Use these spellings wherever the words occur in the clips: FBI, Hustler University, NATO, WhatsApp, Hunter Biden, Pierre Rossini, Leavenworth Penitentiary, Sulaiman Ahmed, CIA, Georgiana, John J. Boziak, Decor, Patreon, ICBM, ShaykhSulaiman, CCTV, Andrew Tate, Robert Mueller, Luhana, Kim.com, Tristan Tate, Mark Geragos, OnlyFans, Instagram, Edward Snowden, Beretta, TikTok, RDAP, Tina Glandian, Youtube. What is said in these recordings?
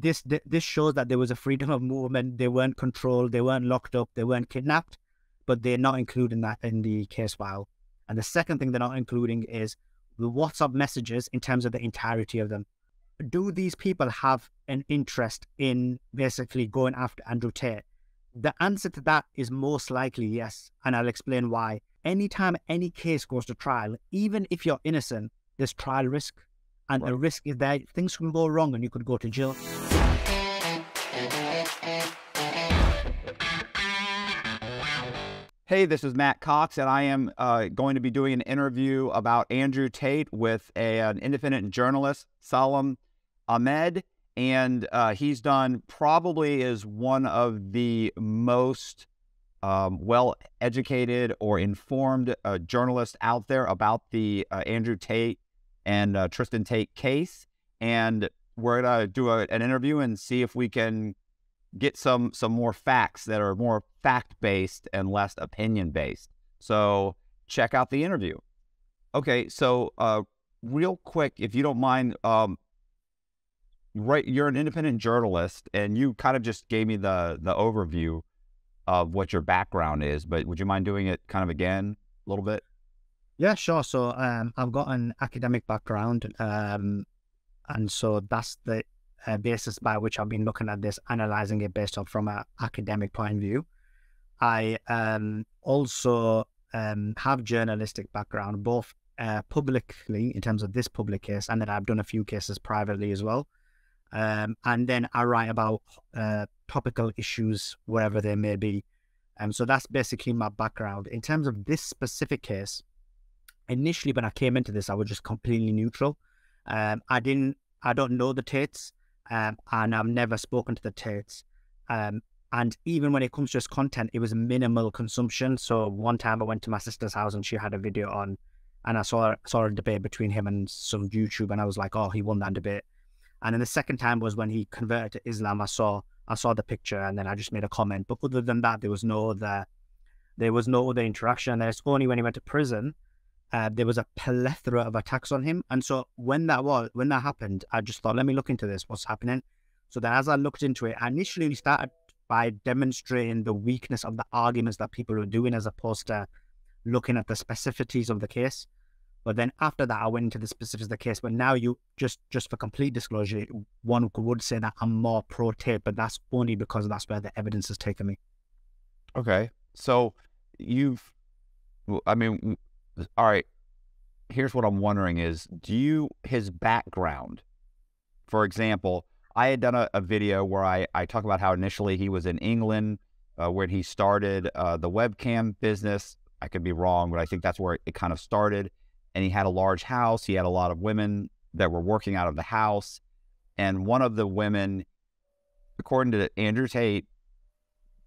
this shows that there was a freedom of movement. They weren't controlled, they weren't locked up, they weren't kidnapped, but they're not including that in the case file. And the second thing they're not including is the WhatsApp messages in terms of the entirety of them. Do these people have an interest in basically going after Andrew Tate? The answer to that is most likely yes, and I'll explain why. Anytime any case goes to trial, even if you're innocent, there's trial risk. And the risk is there. Things can go wrong and you could go to jail. Hey, this is Matt Cox, and I am going to be doing an interview about Andrew Tate with an independent journalist, Sulaiman Ahmed, and he's done probably is one of the most well-educated or informed journalists out there about the Andrew Tate and Tristan Tate case, and we're going to do an interview and see if we can get some more facts that are more fact-based and less opinion-based. So check out the interview. Okay, so real quick, if you don't mind, right, you're an independent journalist, and you kind of just gave me the overview of what your background is, but would you mind doing it kind of again a little bit? Yeah, sure. So I've got an academic background, and so that's the basis by which I've been looking at this, analyzing it based on from an academic point of view. I also have journalistic background, both publicly in terms of this public case, and then I've done a few cases privately as well. And then I write about topical issues wherever they may be. So that's basically my background. In terms of this specific case, initially, when I came into this, I was just completely neutral. I don't know the Tates, and I've never spoken to the Tates. And even when it comes to his content, it was minimal consumption. So one time I went to my sister's house and she had a video on, and I saw a debate between him and some YouTube, and I was like, oh, he won that debate. And then the second time was when he converted to Islam. I saw the picture, and then I just made a comment. But other than that, there was no other interaction. And it's only when he went to prison. There was a plethora of attacks on him, and so when that happened, I just thought, let me look into this. What's happening? So then, as I looked into it, I initially started by demonstrating the weakness of the arguments that people were doing, as opposed to looking at the specificities of the case. But then after that, I went into the specifics of the case. But now, you just for complete disclosure, one would say that I'm more pro Tate, but that's only because that's where the evidence has taken me. Okay, so you've, I mean. All right, here's what I'm wondering is, his background, for example, I had done a video where I talk about how initially he was in England, where he started the webcam business. I could be wrong, but I think that's where it kind of started. And he had a large house. He had a lot of women that were working out of the house. And one of the women, according to Andrew Tate,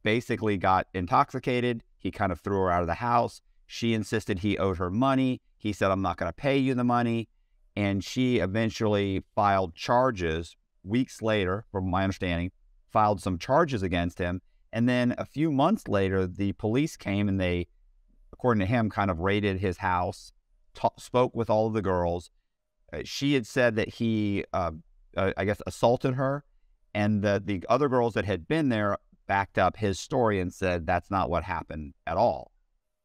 basically got intoxicated. He kind of threw her out of the house. She insisted he owed her money. He said, I'm not going to pay you the money. And she eventually filed charges weeks later, from my understanding, filed some charges against him. And then a few months later, the police came and they, according to him, kind of raided his house, spoke with all of the girls. She had said that he, I guess, assaulted her. And the other girls that had been there backed up his story and said, that's not what happened at all.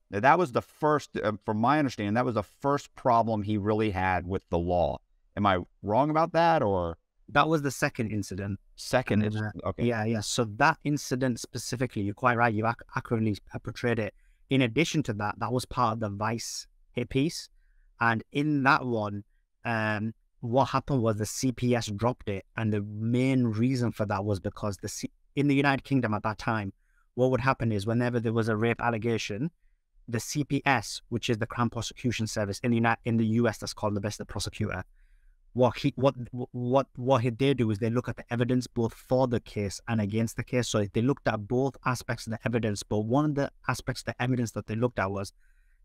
Now, that was the first, from my understanding, that was the first problem he really had with the law. Am I wrong about that, or? That was the second incident. Second incident, okay. Yeah, yeah. So that incident specifically, you're quite right, you accurately portrayed it. In addition to that, that was part of the Vice hit piece. And in that one, what happened was the CPS dropped it. And the main reason for that was because in the United Kingdom at that time, what would happen is whenever there was a rape allegation, the CPS, which is the Crown Prosecution Service in the US, that's called the Investigating Prosecutor. What they do is they look at the evidence both for the case and against the case. So they looked at both aspects of the evidence, but one of the aspects of the evidence that they looked at was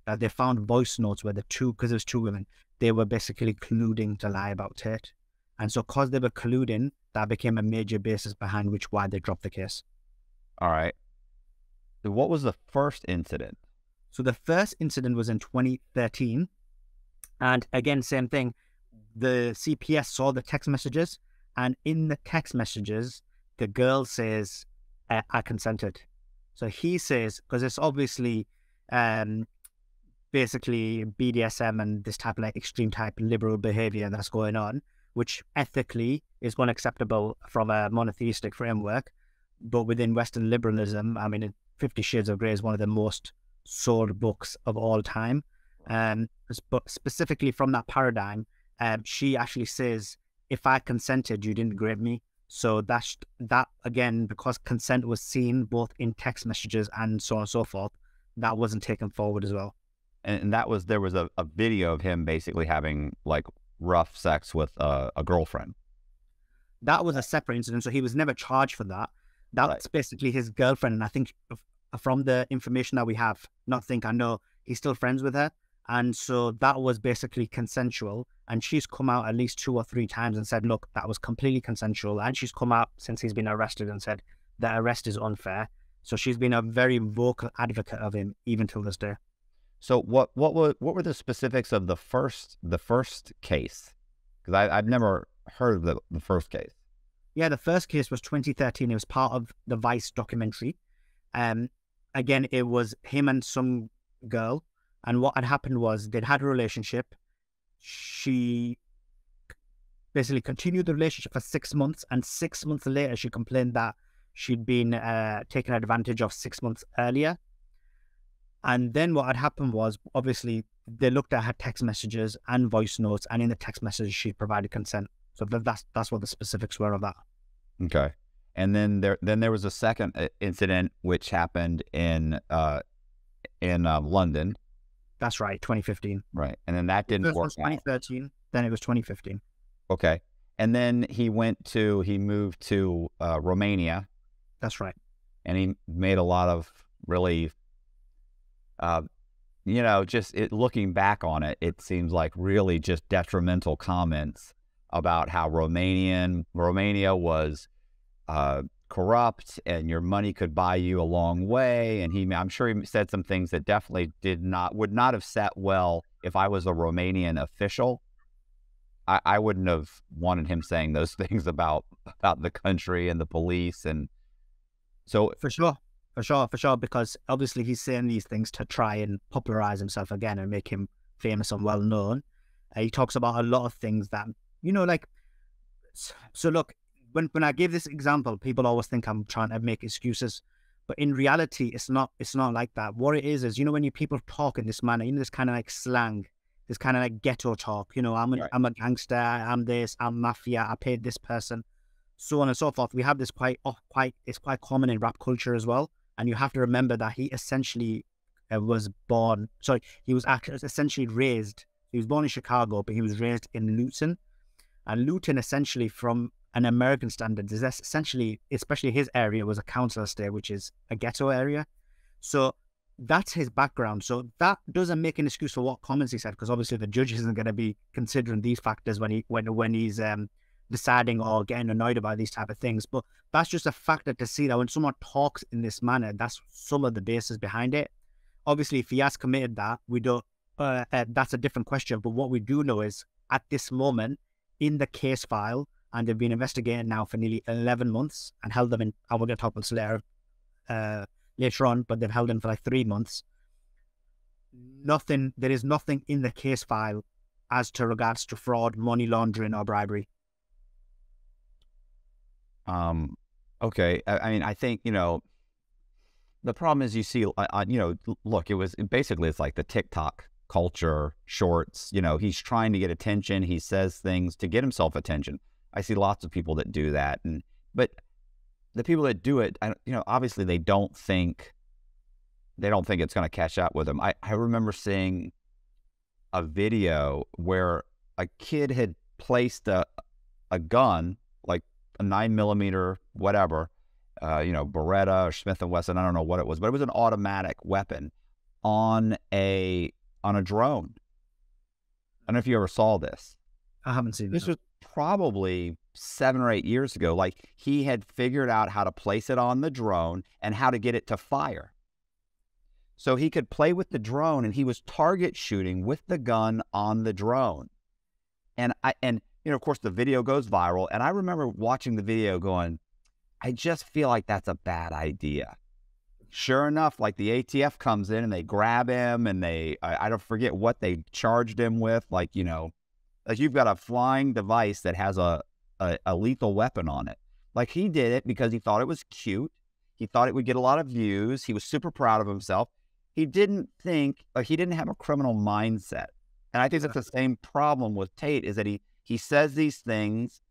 that they found voice notes where because it was two women, they were basically colluding to lie about Tate. And so because they were colluding, that became a major basis behind why they dropped the case. All right. So what was the first incident? So the first incident was in 2013. And again, same thing. The CPS saw the text messages And in the text messages, the girl says, I consented. So he says, because it's obviously basically BDSM and this type of like extreme type liberal behavior that's going on, which ethically is unacceptable from a monotheistic framework. But within Western liberalism, I mean, 50 Shades of Grey is one of the most sold books of all time. But specifically from that paradigm, she actually says, if I consented, you didn't grab me. So that again, because consent was seen both in text messages and so on and so forth, that wasn't taken forward as well. And that was, there was a video of him basically having like rough sex with a girlfriend. That was a separate incident. So he was never charged for that. That's right. Basically his girlfriend. And I think from the information that we have, I know he's still friends with her. And so that was basically consensual. And she's come out at least 2 or 3 times and said, look, that was completely consensual. And she's come out since he's been arrested and said the arrest is unfair. So she's been a very vocal advocate of him, even till this day. So what were the specifics of the first case? Because I've never heard of the first case. Yeah, the first case was 2013. It was part of the Vice documentary. Again, it was him and some girl. And what had happened was they'd had a relationship. She basically continued the relationship for 6 months. And 6 months later, she complained that she'd been taken advantage of 6 months earlier. And then what had happened was, obviously, they looked at her text messages and voice notes. And in the text messages, she provided consent. So that's what the specifics were of that. Okay. And then there was a second incident, which happened in London. That's right, 2015. Right, and then that didn't work out. 2013, then it was 2015. Okay, and then he moved to Romania. That's right. And he made a lot of really, looking back on it, it seems like really just detrimental comments about how Romania was corrupt and your money could buy you a long way. And I'm sure he said some things that definitely would not have sat well. If I was a Romanian official, I wouldn't have wanted him saying those things about the country and the police. And so for sure, because obviously he's saying these things to try and popularize himself again and make him famous and well known. He talks about a lot of things that, look, When I give this example, people always think I'm trying to make excuses, but in reality, it's not like that. What it is when people talk in this manner, this kind of like slang, this kind of like ghetto talk. I'm a gangster, I'm this, I'm mafia, I paid this person, so on and so forth. We have this it's quite common in rap culture as well. And you have to remember that he essentially he was essentially raised. He was born in Chicago, but he was raised in Luton, and Luton essentially from an American standards is essentially, especially his area, was a council estate, which is a ghetto area. So that's his background. So that doesn't make an excuse for what comments he said, because obviously the judge isn't going to be considering these factors when he's deciding or getting annoyed about these type of things. But that's just a factor to see that when someone talks in this manner, that's some of the basis behind it. Obviously, if he has committed that, we don't. That's a different question. But what we do know is at this moment in the case file, and they've been investigated now for nearly 11 months and held them in, I will get to this later on, but they've held them for like 3 months. There is nothing in the case file as to regards to fraud, money laundering, or bribery. Okay. I think, the problem is you see, look, it's like the TikTok culture shorts. He's trying to get attention. He says things to get himself attention. I see lots of people that do that, but the people that do it, obviously they don't think it's going to catch up with them. I remember seeing a video where a kid had placed a gun, like a 9mm, whatever, Beretta or Smith & Wesson, I don't know what it was, but it was an automatic weapon on a drone. I don't know if you ever saw this. I haven't seen this. This was probably 7 or 8 years ago. Like, he had figured out how to place it on the drone and how to get it to fire. So he could play with the drone, and he was target shooting with the gun on the drone. And you know, of course, the video goes viral. And I remember watching the video going, I just feel like that's a bad idea. Sure enough, like the ATF comes in and they grab him and they, I don't forget what they charged him with. Like, you know, like you've got a flying device that has a lethal weapon on it. Like he did it because he thought it was cute. He thought it would get a lot of views. He was super proud of himself. He didn't think, like he didn't have a criminal mindset. And I think that's the same problem with Tate, is that he says these things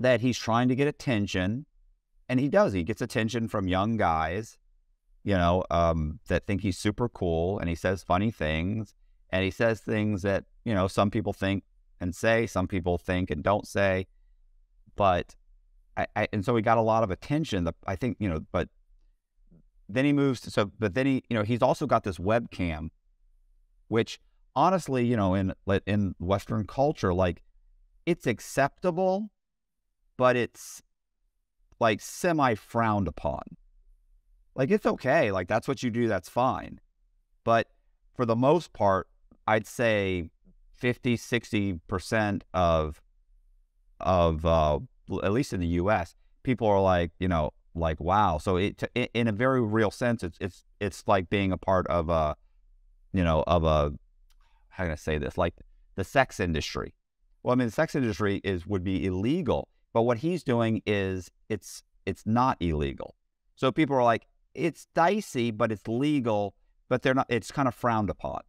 that he's trying to get attention, and he does. He gets attention from young guys, you know, that think he's super cool, and he says funny things, and he says things that, you know, some people think and say, some people think and don't say. But and so he got a lot of attention. I think, you know, but then he moves to, so, but then he, you know, he's also got this webcam, which honestly, you know, in Western culture, like it's acceptable, but it's like semi frowned upon. Like it's okay. Like that's what you do. That's fine. But for the most part, I'd say 50, 60% of at least in the US, people are like, you know, like, wow. So it, in a very real sense, it's like being a part of a, you know, of a, how can I say this? Like the sex industry. Well, I mean, the sex industry would be illegal, but what he's doing is it's not illegal. So people are like, it's dicey, but it's legal, but they're not, it's kind of frowned upon.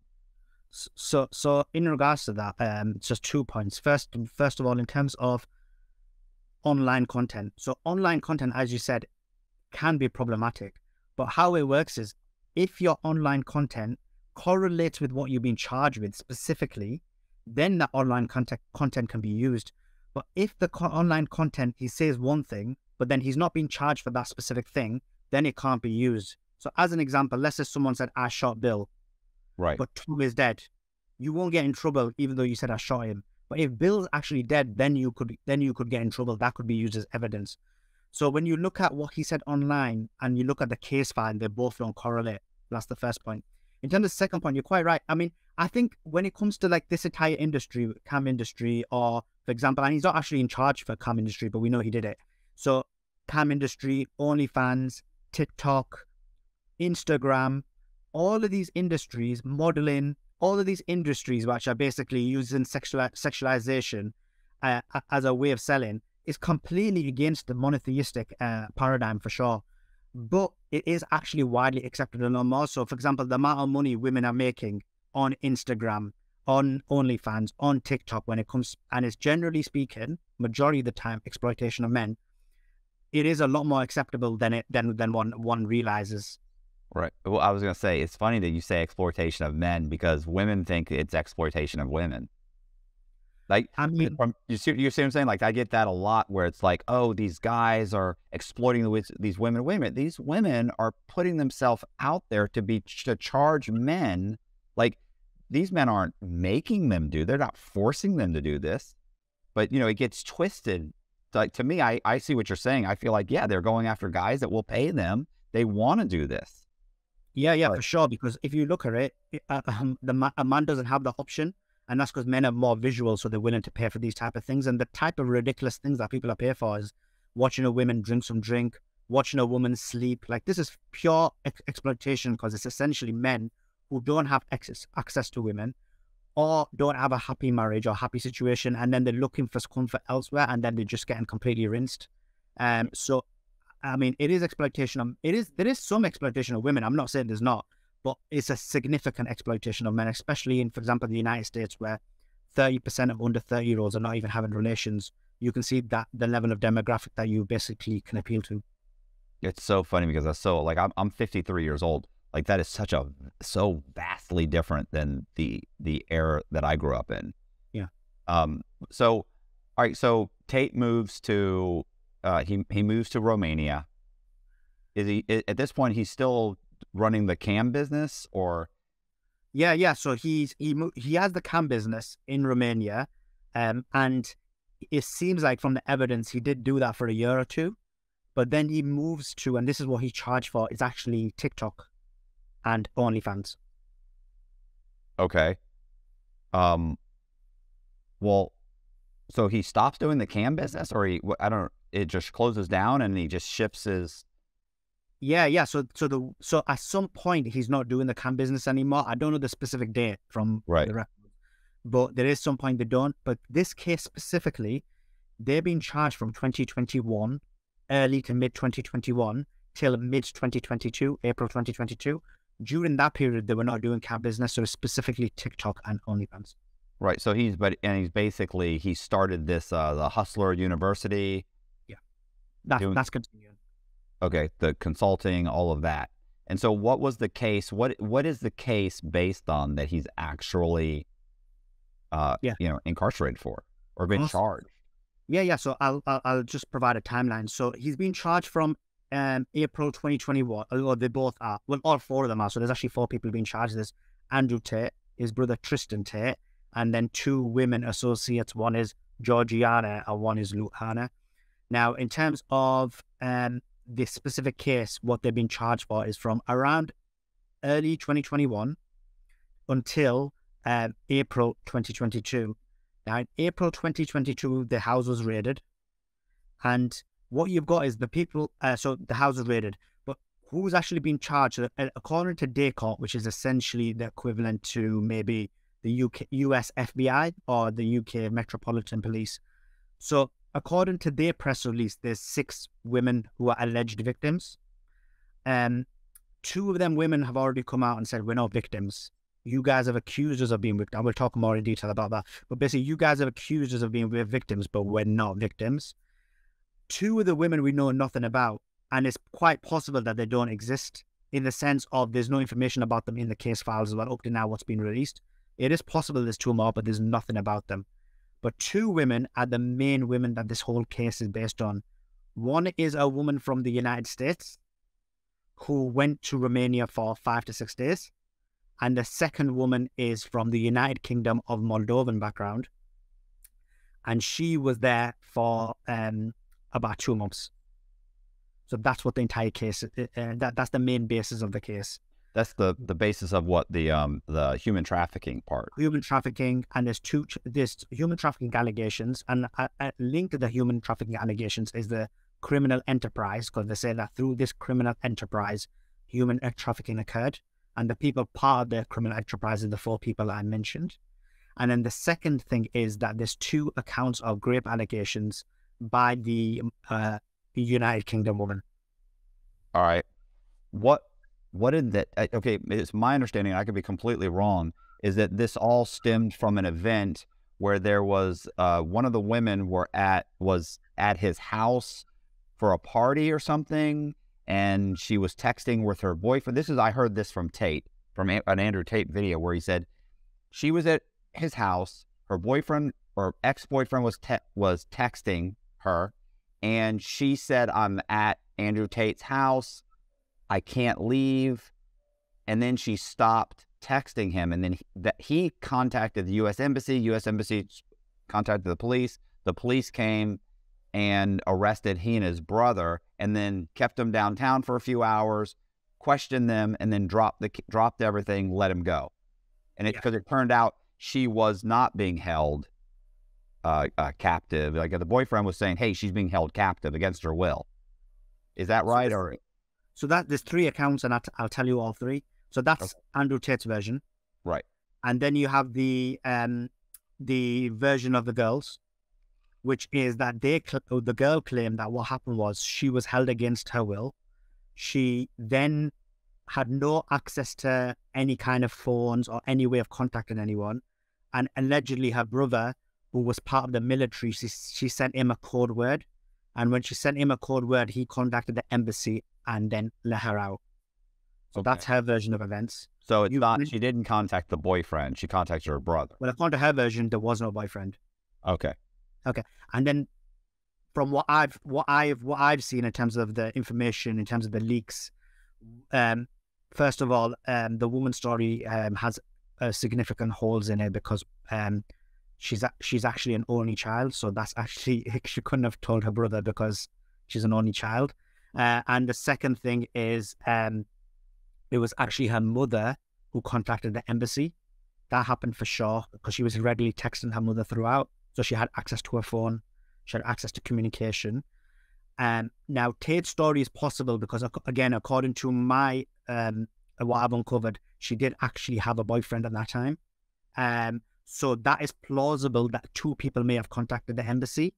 So in regards to that, just 2 points. First of all, in terms of online content. So online content, as you said, can be problematic, but how it works is if your online content correlates with what you've been charged with specifically, then that online content can be used. But if the online content, he says one thing, but then he's not being charged for that specific thing, then it can't be used. So as an example, let's say someone said, I shot Bill. Right. But Tom is dead. You won't get in trouble even though you said I shot him. But if Bill's actually dead, then you could get in trouble. That could be used as evidence. So when you look at what he said online and you look at the case file, they both don't correlate. That's the first point. In terms of the second point, you're quite right. I mean, I think when it comes to like this entire industry, cam industry, or for example, and he's not actually in charge for cam industry, but we know he did it. So cam industry, OnlyFans, TikTok, Instagram, all of these industries, modeling, all of these industries which are basically using sexualization as a way of selling is completely against the monotheistic paradigm for sure. But it is actually widely accepted and normal. So for example, the amount of money women are making on Instagram, on OnlyFans, on TikTok when it comes, and it's generally speaking, majority of the time, exploitation of men, it is a lot more acceptable than one realizes. Right. Well, I was going to say, it's funny that you say exploitation of men because women think it's exploitation of women. Like, I mean, you see what I'm saying? Like, I get that a lot where it's like, oh, these guys are exploiting these women. Wait a minute. These women are putting themselves out there to charge men. Like, these men aren't making them do. They're not forcing them to do this. But, you know, it gets twisted. Like, to me, I see what you're saying. I feel like, yeah, they're going after guys that will pay them. They want to do this. Yeah, for sure. Because if you look at it, a man doesn't have the option, and that's because men are more visual, so they're willing to pay for these type of things. And the type of ridiculous things that people are paying for is watching a woman drink some drink, watching a woman sleep. Like this is pure exploitation because it's essentially men who don't have access to women or don't have a happy marriage or happy situation, and then they're looking for comfort elsewhere, and then they're just getting completely rinsed. So. I mean, it is exploitation. There is some exploitation of women. I'm not saying there's not, but it's a significant exploitation of men, especially in, for example, the United States, where 30% of under 30-year-olds are not even having relations. You can see that the level of demographic that you basically can appeal to. It's so funny because that's so, like, I'm 53 years old. Like, that is such a, so vastly different than the era that I grew up in. Yeah. So, all right. So Tate moves to, he moves to Romania. At this point, he's still running the cam business, or? Yeah. So he has the cam business in Romania, and it seems like from the evidence he did do that for a year or two, but then he moves to, and this is what he charged for, is actually TikTok and OnlyFans. Okay. Well, So he stops doing the cam business, or he, I don't, it just closes down and he just shifts his. Yeah. So at some point he's not doing the cam business anymore. I don't know the specific date from the record, but there is some point they don't. But this case specifically, they're being charged from 2021, early to mid 2021 till mid 2022, April 2022. During that period, they were not doing cam business, so specifically TikTok and OnlyFans. Right. So he's, he started this, the Hustler University. Yeah. That's continuing. Okay. The consulting, all of that. And so what was the case? What is the case based on that he's actually, incarcerated for or been charged? Yeah. So I'll just provide a timeline. So he's been charged from, April 2021, or they both are, well, all four of them are. So there's actually four people being charged. There's Andrew Tate, his brother Tristan Tate, and then two women associates. One is Georgiana and one is Luhana. Now, in terms of this specific case, what they've been charged for is from around early 2021 until April 2022. Now, in April 2022, the house was raided. And what you've got is the people, so the house was raided. But who's actually been charged? According to Decor, which is essentially the equivalent to maybe the US FBI or the UK Metropolitan Police. So according to their press release, there's 6 women who are alleged victims. 2 of them women have already come out and said, we're not victims. You guys have accused us of being victims. I will talk more in detail about that. But basically, you guys have accused us of being victims, but we're not victims. 2 of the women we know nothing about, and it's quite possible that they don't exist in the sense of there's no information about them in the case files as well, up to now what's been released. It is possible there's 2 more, but there's nothing about them. But 2 women are the main women that this whole case is based on. One is a woman from the United States who went to Romania for 5 to 6 days. And the second woman is from the United Kingdom of Moldovan background. And she was there for about 2 months. So that's what the entire case, that's the main basis of the case. That's the basis of what the human trafficking part. Human trafficking, and there's human trafficking allegations, and linked to the human trafficking allegations is the criminal enterprise, because they say that through this criminal enterprise, human trafficking occurred, and the people part of the criminal enterprise are the 4 people I mentioned. And then the second thing is that there's 2 accounts of rape allegations by the United Kingdom woman. All right, what did that, okay, it's my understanding, I could be completely wrong, is that this all stemmed from an event where there was, one of the women was at his house for a party or something, and she was texting with her boyfriend. This is, I heard this from Tate, from an Andrew Tate video where he said she was at his house, her boyfriend or ex-boyfriend was texting her, and she said, I'm at Andrew Tate's house, I can't leave. And then she stopped texting him. And then he contacted the U.S. Embassy. U.S. Embassy contacted the police. The police came and arrested he and his brother, and then kept him downtown for a few hours, questioned them, and then dropped everything, let him go. And because it turned out she was not being held captive. Like the boyfriend was saying, hey, she's being held captive against her will. Is that right? Or... So that there's 3 accounts, and I'll tell you all 3. So that's Andrew Tate's version, right? And then you have the version of the girls, which is that the girl claimed that what happened was she was held against her will. She then had no access to any kind of phones or any way of contacting anyone, and allegedly her brother, who was part of the military, she sent him a code word, and when she sent him a code word, he contacted the embassy and then let her out. So that's her version of events. So it's she didn't contact the boyfriend. She contacted her brother. Well, according to her version, there was no boyfriend. Okay. And then from what I've seen in terms of the information, in terms of the leaks, first of all, the woman's story has significant holes in it, because she's actually an only child. So that's actually, she couldn't have told her brother because she's an only child. And the second thing is, it was actually her mother who contacted the embassy. That happened for sure, because she was regularly texting her mother throughout. So she had access to her phone. She had access to communication. Now, Tate's story is possible because, again, according to my what I've uncovered, she did actually have a boyfriend at that time. So that is plausible that two people may have contacted the embassy,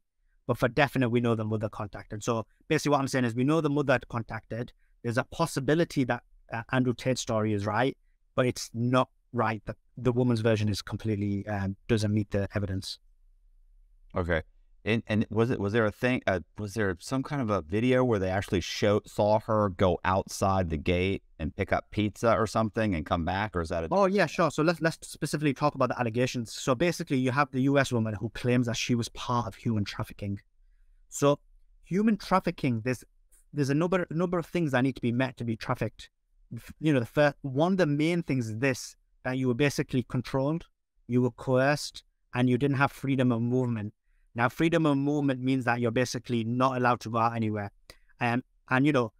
but for definite, we know the mother contacted. So basically what I'm saying is we know the mother had contacted. There's a possibility that Andrew Tate's story is right, but it's not right that the woman's version is completely, doesn't meet the evidence. Okay. And was there some kind of a video where they actually saw her go outside the gate and pick up pizza or something and come back, or is that a... Oh yeah, sure. So let's specifically talk about the allegations. So basically you have the US woman who claims that she was part of human trafficking. So human trafficking, there's a number of things that need to be met to be trafficked. You know, the first one of the main things is this, that you were basically controlled, you were coerced, and you didn't have freedom of movement. Now, freedom of movement means that you're basically not allowed to go out anywhere. And, you know,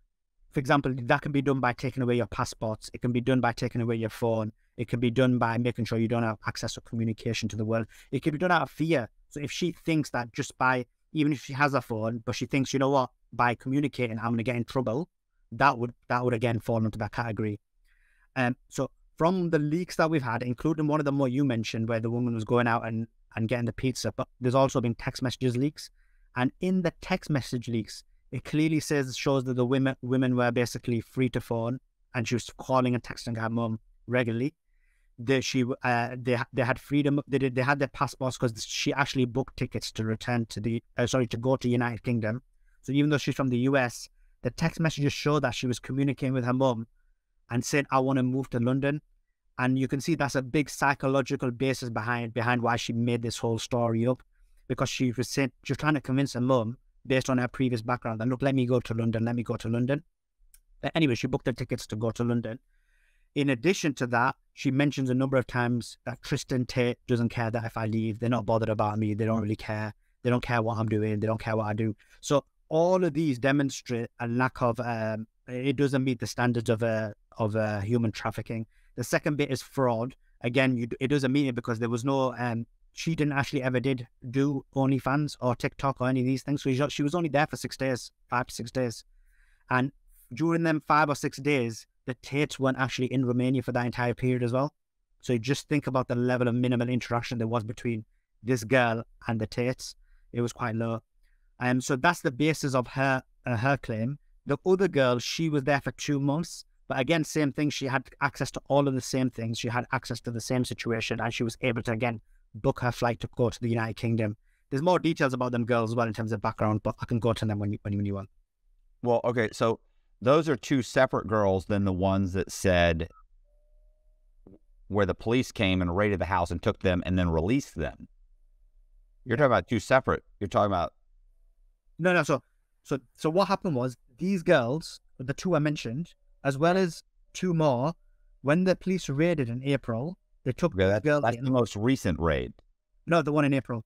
for example, that can be done by taking away your passports. It can be done by taking away your phone. It can be done by making sure you don't have access or communication to the world. It can be done out of fear. So if she thinks that just by, even if she has a phone, but she thinks, you know what, by communicating, I'm going to get in trouble, that would again fall into that category. So from the leaks that we've had, including one of them what you mentioned, where the woman was going out and getting the pizza, but there's also been text messages leaks, and in the text message leaks it clearly shows that the women were basically free to phone, and she was calling and texting her mom regularly. They had freedom, they had their passports, because she actually booked tickets to return to the to go to United Kingdom. So even though she's from the US, the text messages show that she was communicating with her mom and said, I want to move to London. And you can see that's a big psychological basis behind why she made this whole story up, because she was trying to convince her mum, based on her previous background, that, look, let me go to London, let me go to London. But anyway, she booked the tickets to go to London. In addition to that, she mentions a number of times that Tristan Tate doesn't care that if I leave, they're not bothered about me, they don't really care, they don't care what I'm doing, they don't care what I do. So all of these demonstrate a lack of, it doesn't meet the standards of human trafficking. The second bit is fraud. Again, it doesn't mean it, because there was no, she didn't actually ever do OnlyFans or TikTok or any of these things. So she was only there for 6 days, 5 to 6 days. And during them 5 or 6 days, the Tates weren't actually in Romania for that entire period as well. So you just think about the level of minimal interaction there was between this girl and the Tates. It was quite low. So that's the basis of her claim. The other girl, she was there for 2 months. But again, same thing. She had access to all of the same things. She had access to the same situation, and she was able to, again, book her flight to go to the United Kingdom. There's more details about them girls as well in terms of background, but I can go to them when you want. Well, okay, so those are two separate girls than the ones that said where the police came and raided the house and took them and then released them. You're talking about two separate. You're talking about... No, so what happened was these girls, the two I mentioned, as well as two more, when the police raided in April, they took the girl... That's the most recent raid. No, the one in April.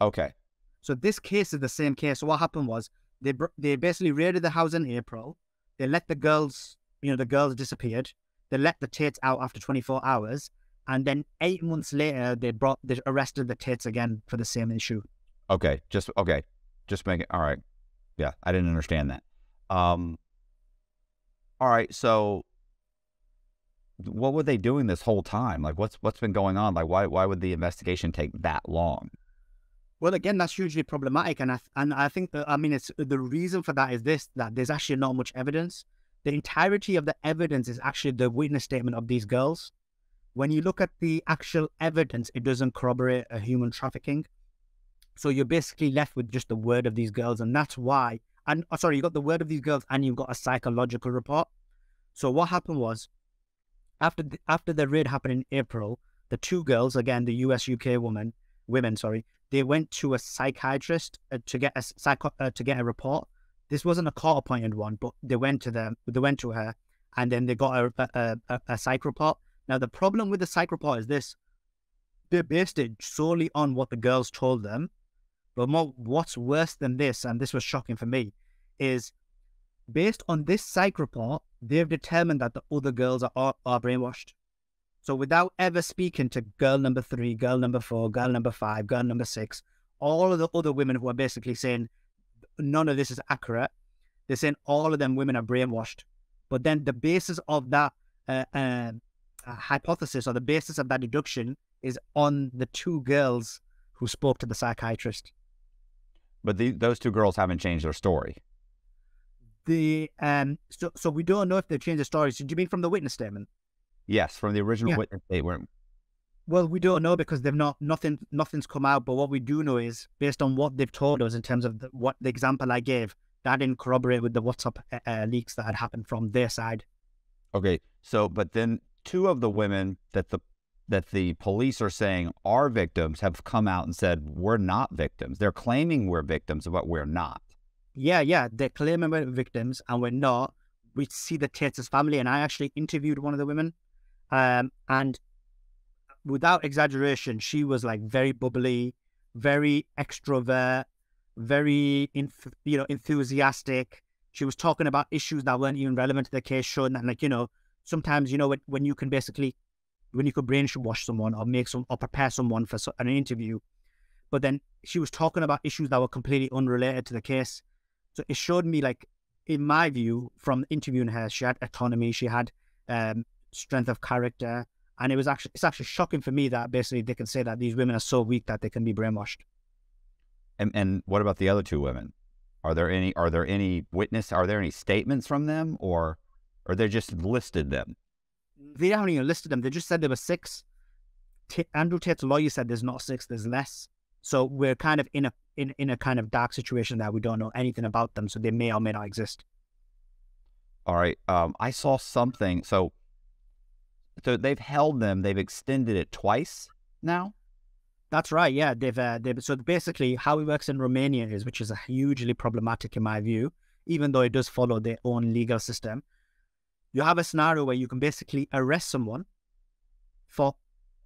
Okay. So this case is the same case. So what happened was they basically raided the house in April. They let the girls, the girls disappeared. They let the Tates out after 24 hours. And then 8 months later, they arrested the Tates again for the same issue. Okay. Just make it... All right. Yeah, I didn't understand that. All right, so what were they doing this whole time? Like, what's been going on? Like, why would the investigation take that long? Well, again, that's hugely problematic, and I think that, it's the reason for that is this: that there's actually not much evidence. The entirety of the evidence is actually the witness statement of these girls. When you look at the actual evidence, it doesn't corroborate a human trafficking. So you're basically left with just the word of these girls, and that's why. And sorry, you got the word of these girls, and you've got a psychological report. So what happened was, after the raid happened in April, the two girls, again the US-UK women, they went to a psychiatrist to get a report. This wasn't a court-appointed one, but they went to her, and then they got a psych report. Now the problem with the psych report is this: they based it solely on what the girls told them. But what's worse than this, and this was shocking for me, is based on this psych report, they've determined that the other girls are brainwashed. So without ever speaking to girl number 3, girl number 4, girl number 5, girl number 6, all of the other women who are basically saying none of this is accurate, they're saying all of them women are brainwashed. But then the basis of that hypothesis, or the basis of that deduction, is on the two girls who spoke to the psychiatrist. But those two girls haven't changed their story. So we don't know if they've changed their story. So do you mean from the witness statement? Yes, from the original witness statement. Well, we don't know, because they've not, nothing's come out. But what we do know is, based on what they've told us in terms of the example I gave, that didn't corroborate with the WhatsApp leaks that had happened from their side. Okay, so but then two of the women that the police are saying are victims have come out and said we're not victims. They're claiming we're victims, but we're not. Yeah, yeah, they're claiming we're victims and we're not. We see the Tate's family, and I actually interviewed one of the women, and without exaggeration, she was like very bubbly, very extrovert, very enthusiastic. She was talking about issues that weren't even relevant to the case, showing that, like, you know, sometimes, you know, when you can basically, when you could brainwash someone or make some, or prepare someone for an interview. But then she was talking about issues that were completely unrelated to the case. So it showed me, like, in my view, from interviewing her, she had autonomy, she had strength of character. And it was actually, it's actually shocking for me that basically they can say that these women are so weak that they can be brainwashed. And what about the other two women? Are there any statements from them, or they just listed them? They haven't even listed them. They just said there were six. Andrew Tate's lawyer said there's not six, there's less. So we're kind of in a kind of dark situation that we don't know anything about them. So they may or may not exist. All right. I saw something. So they've held them. They've extended it twice now. That's right. Yeah. So basically how it works in Romania is, which is hugely problematic in my view, even though it does follow their own legal system. You have a scenario where you can basically arrest someone for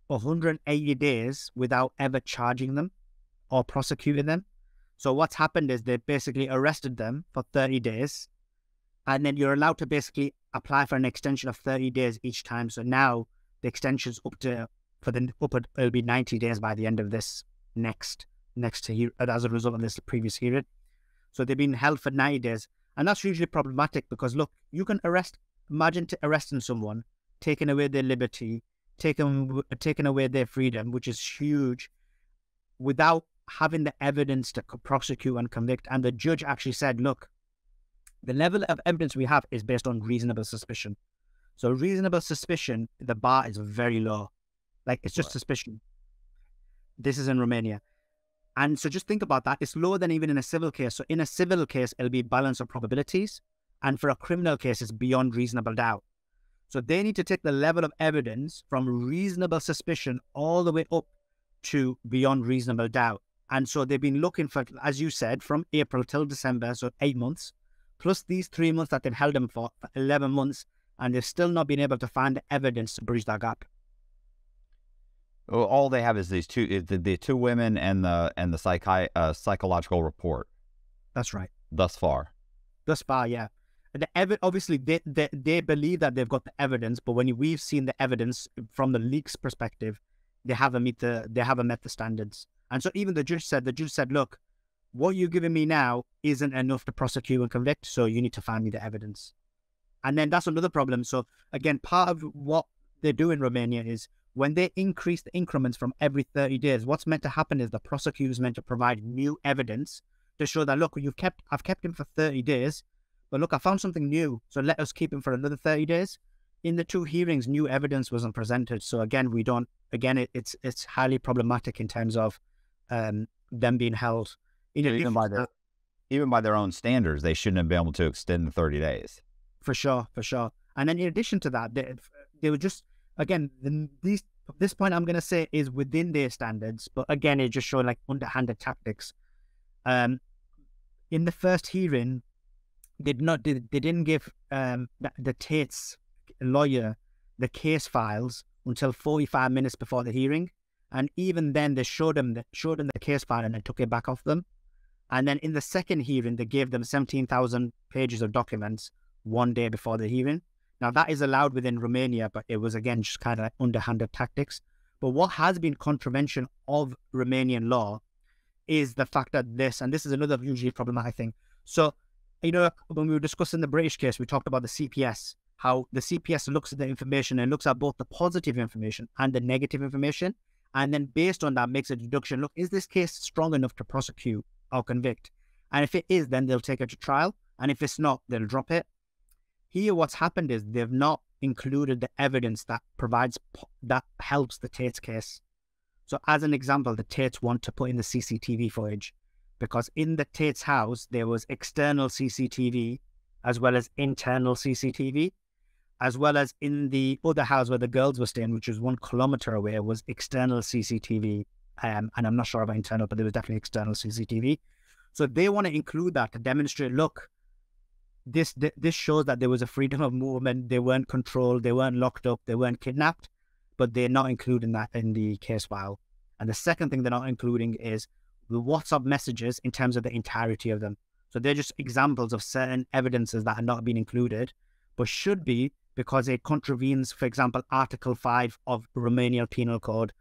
180 days without ever charging them or prosecuting them. So what's happened is they basically arrested them for 30 days, and then you're allowed to basically apply for an extension of 30 days each time. So now the extension's it'll be 90 days by the end of this next year as a result of this previous hearing. So they've been held for 90 days, and that's usually problematic because, look, you can arrest. Imagine arresting someone, taking away their liberty, taking away their freedom, which is huge, without having the evidence to prosecute and convict. And the judge actually said, look, the level of evidence we have is based on reasonable suspicion. So reasonable suspicion, the bar is very low. Like, it's just suspicion. This is in Romania. And so just think about that. It's lower than even in a civil case. So in a civil case, it'll be balance of probabilities. And for a criminal case, it's beyond reasonable doubt. So they need to take the level of evidence from reasonable suspicion all the way up to beyond reasonable doubt. And so they've been looking for, as you said, from April till December, so 8 months, plus these 3 months that they've held them for 11 months, and they've still not been able to find the evidence to bridge that gap. Well, all they have is these two, the two women and the psychological report. That's right. Thus far, yeah. Obviously, they believe that they've got the evidence, but when we've seen the evidence from the leaks perspective, they haven't met the standards. And so even the judge said, look, what you're giving me now isn't enough to prosecute and convict, so you need to find me the evidence. And then that's another problem. So again, part of what they do in Romania is when they increase the increments from every 30 days, what's meant to happen is the prosecutor is meant to provide new evidence to show that, look, I've kept him for 30 days, but look, I found something new, so let us keep him for another 30 days. In the two hearings, new evidence wasn't presented. So again, it's highly problematic in terms of them being held. Even by their own standards, they shouldn't have been able to extend the 30 days. For sure. And then in addition to that, they were just, again, this point I'm going to say is within their standards, but again, it just showed like underhanded tactics. In the first hearing, they didn't give the Tate's lawyer the case files until 45 minutes before the hearing, and even then they showed them the case file and they took it back off them. And then in the second hearing, they gave them 17,000 pages of documents one day before the hearing. Now that is allowed within Romania, but it was again just kind of like underhanded tactics. But what has been contravention of Romanian law is the fact that this, and this is another hugely problematic thing. So, you know, when we were discussing the British case, we talked about the CPS, how the CPS looks at the information and looks at both the positive information and the negative information. And then based on that, makes a deduction. Look, is this case strong enough to prosecute or convict? And if it is, then they'll take it to trial. And if it's not, they'll drop it. Here, what's happened is they've not included the evidence that provides, that helps the Tate's case. So as an example, the Tates want to put in the CCTV footage, because in the Tate's house, there was external CCTV as well as internal CCTV, as well as in the other house where the girls were staying, which was 1 kilometer away, was external CCTV. And I'm not sure about internal, but there was definitely external CCTV. So they want to include that to demonstrate, look, this shows that there was a freedom of movement. They weren't controlled. They weren't locked up. They weren't kidnapped, but they're not including that in the case file. And the second thing they're not including is the WhatsApp messages in terms of the entirety of them. So they're just examples of certain evidences that are not being included, but should be, because it contravenes, for example, Article 5 of Romanian Penal Code,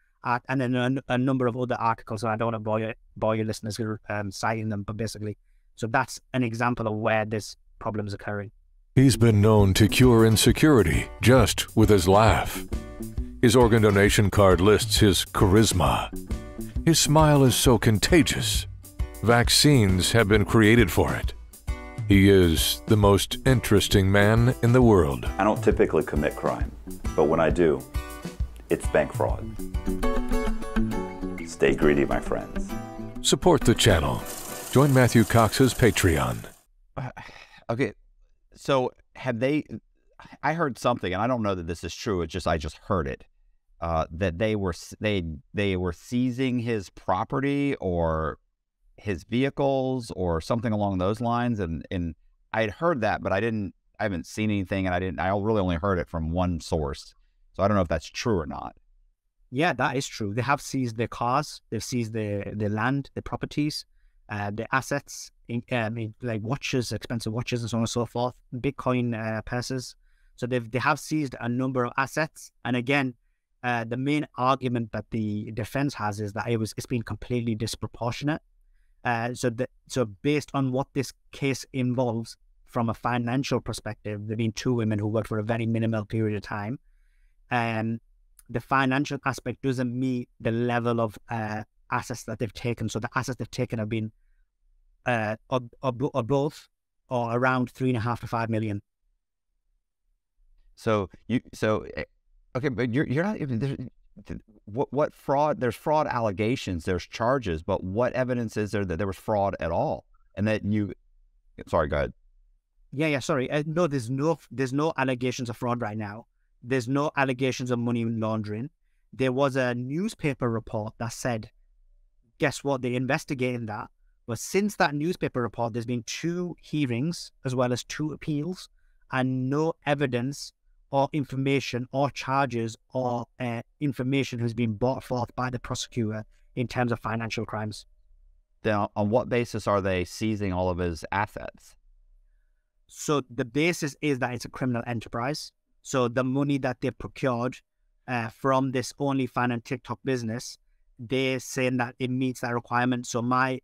and then a number of other articles. So I don't want to bore your listeners citing them, but basically, so that's an example of where this problem's occurring. He's been known to cure insecurity just with his laugh. His organ donation card lists his charisma. His smile is so contagious. Vaccines have been created for it. He is the most interesting man in the world. I don't typically commit crime, but when I do, it's bank fraud. Stay greedy, my friends. Support the channel. Join Matthew Cox's Patreon. Okay, so have they, I heard something, and I don't know that this is true, it's just, I just heard it, that they were seizing his property or his vehicles or something along those lines, and I had heard that, but I haven't seen anything, and I really only heard it from one source, so I don't know if that's true or not. Yeah, that is true. They have seized their cars, they've seized their land, their properties, their assets, like watches, expensive watches, and so on and so forth, Bitcoin purses. So they have seized a number of assets, and again, the main argument that the defense has is that it's been completely disproportionate. So based on what this case involves from a financial perspective, there've been 2 women who worked for a very minimal period of time, and the financial aspect doesn't meet the level of assets that they've taken. So the assets they've taken have been above or around 3.5 to 5 million. So okay, but you're not even. What fraud? There's fraud allegations, there's charges, but what evidence is there that there was fraud at all? And that you, sorry, go ahead. Yeah, sorry. No, there's no allegations of fraud right now. There's no allegations of money laundering. There was a newspaper report that said, guess what? They're investigating that. But since that newspaper report, there's been 2 hearings as well as 2 appeals, and no evidence or information or charges or information has been brought forth by the prosecutor in terms of financial crimes. Now, on what basis are they seizing all of his assets? So the basis is that it's a criminal enterprise. So the money that they procured from this OnlyFans and TikTok business, they're saying that it meets that requirement. So I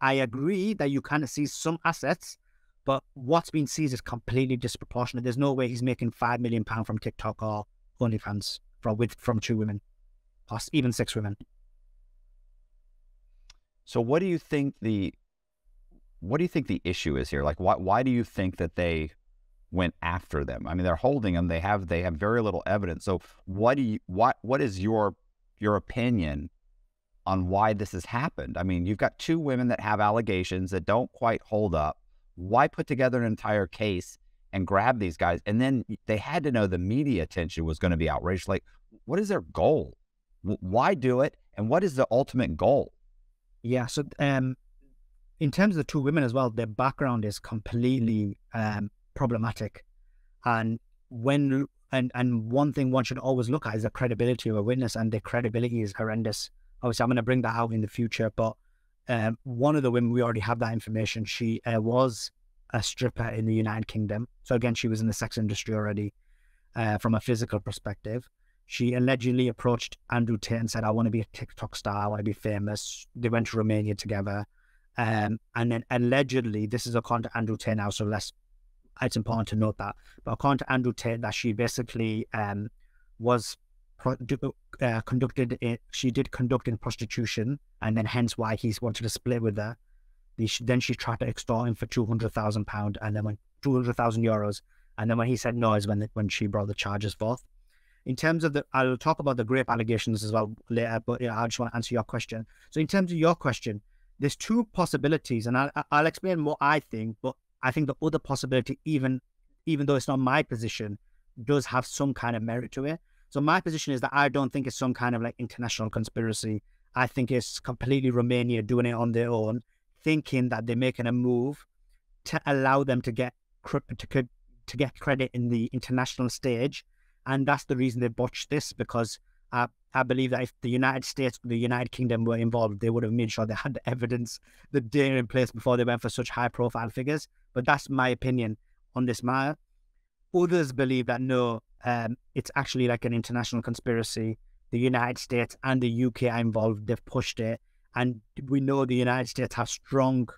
agree that you kind of seize some assets, but what's been seized is completely disproportionate. There's no way he's making £5 million from TikTok or OnlyFans from 2 women, or even 6 women. So, what do you think the issue is here? Like, why do you think that they went after them? I mean, they're holding them. They have very little evidence. So, what is your opinion on why this has happened? I mean, you've got 2 women that have allegations that don't quite hold up. Why put together an entire case and grab these guys? And then they had to know the media attention was going to be outrageous. Like, what is their goal? Why do it? And what is the ultimate goal? Yeah, so in terms of the 2 women as well, their background is completely problematic. And one thing one should always look at is the credibility of a witness, and their credibility is horrendous. Obviously, I'm going to bring that out in the future, but one of the women, we already have that information. She was a stripper in the United Kingdom. So again, she was in the sex industry already from a physical perspective. She allegedly approached Andrew Tate and said, I want to be a TikTok star, I want to be famous. They went to Romania together. And then allegedly, this is according to Andrew Tate now, so it's important to note that. But according to Andrew Tate, that she basically did conduct in prostitution, and then hence why he wanted to split with her. Then she tried to extort him for £200,000, and then when €200,000, and then when he said no is when she brought the charges forth. In terms of the, I'll talk about the rape allegations as well later, but you know, I just want to answer your question. So in terms of your question, there's two possibilities, and I'll explain what I think, but I think the other possibility, even though it's not my position, does have some kind of merit to it. So my position is that I don't think it's some kind of like international conspiracy. I think it's completely Romania doing it on their own, thinking that they're making a move to allow them to get credit in the international stage. And that's the reason they botched this, because I believe that if the United States, the United Kingdom were involved, they would have made sure they had the evidence, the data in place before they went for such high-profile figures. But that's my opinion on this matter. Others believe that, no, it's actually like an international conspiracy. The United States and the UK are involved. They've pushed it. And we know the United States have strong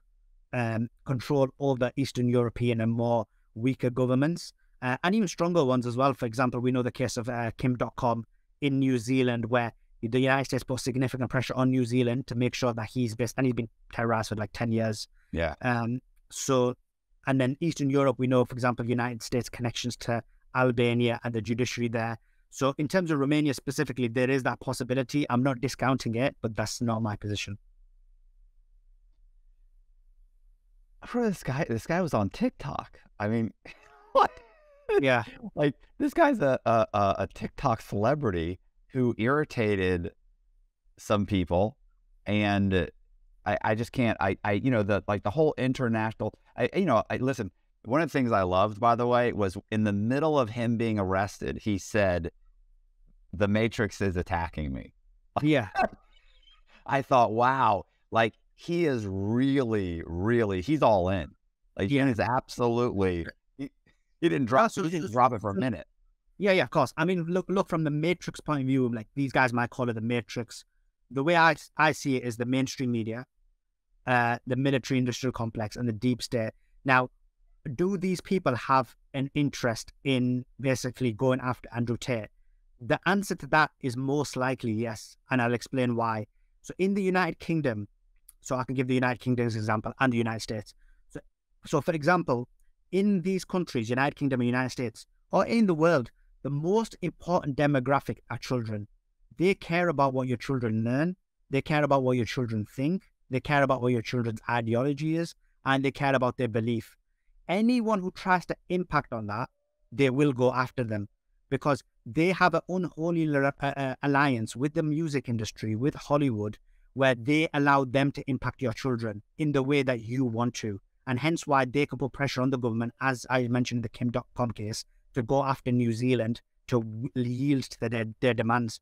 control over Eastern European and more weaker governments. And even stronger ones as well. For example, we know the case of Kim.com in New Zealand, where the United States put significant pressure on New Zealand to make sure that he's based, and he's been terrorized for like 10 years. Yeah. So, and then Eastern Europe, we know, for example, United States connections to Albania and the judiciary there. So in terms of Romania specifically, there is that possibility. I'm not discounting it, but that's not my position. For this guy was on TikTok. I mean, what? Yeah, like this guy's a TikTok celebrity who irritated some people, and I just can't. I you know, the like the whole international. Listen. One of the things I loved, by the way, was in the middle of him being arrested, he said, "The Matrix is attacking me." Yeah, I thought, wow, like he is really, really, he's all in. Like he is absolutely. He didn't drop. He didn't drop it for a minute. Yeah, yeah, of course. I mean, look from the Matrix point of view. Like these guys might call it the Matrix. The way I see it is the mainstream media, the military industrial complex, and the deep state. Now, do these people have an interest in basically going after Andrew Tate? The answer to that is most likely yes, and I'll explain why. So, in the United Kingdom, so I can give the United Kingdom's example and the United States. So for example. In these countries, United Kingdom and United States, or in the world, the most important demographic are children. They care about what your children learn. They care about what your children think. They care about what your children's ideology is, and they care about their belief. Anyone who tries to impact on that, they will go after them, because they have an unholy alliance with the music industry, with Hollywood, where they allow them to impact your children in the way that you want to. And hence why they could put pressure on the government, as I mentioned, the Kim.com case, to go after New Zealand to yield to their demands.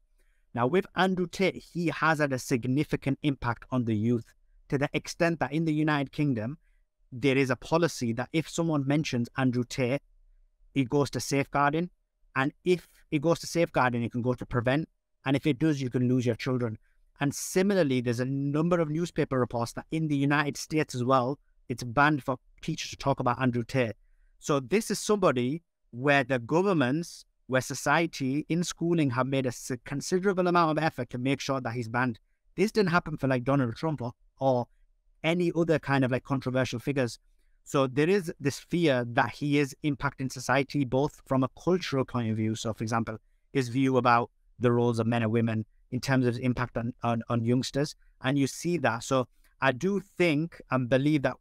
Now, with Andrew Tate, he has had a significant impact on the youth, to the extent that in the United Kingdom, there is a policy that if someone mentions Andrew Tate, it goes to safeguarding. And if it goes to safeguarding, it can go to prevent. And if it does, you can lose your children. And similarly, there's a number of newspaper reports that in the United States as well, it's banned for teachers to talk about Andrew Tate. So this is somebody where the governments, where society in schooling have made a considerable amount of effort to make sure that he's banned. This didn't happen for like Donald Trump or any other kind of like controversial figures. So there is this fear that he is impacting society, both from a cultural point of view. So for example, his view about the roles of men and women in terms of his impact on youngsters. And you see that. So I do think and believe that,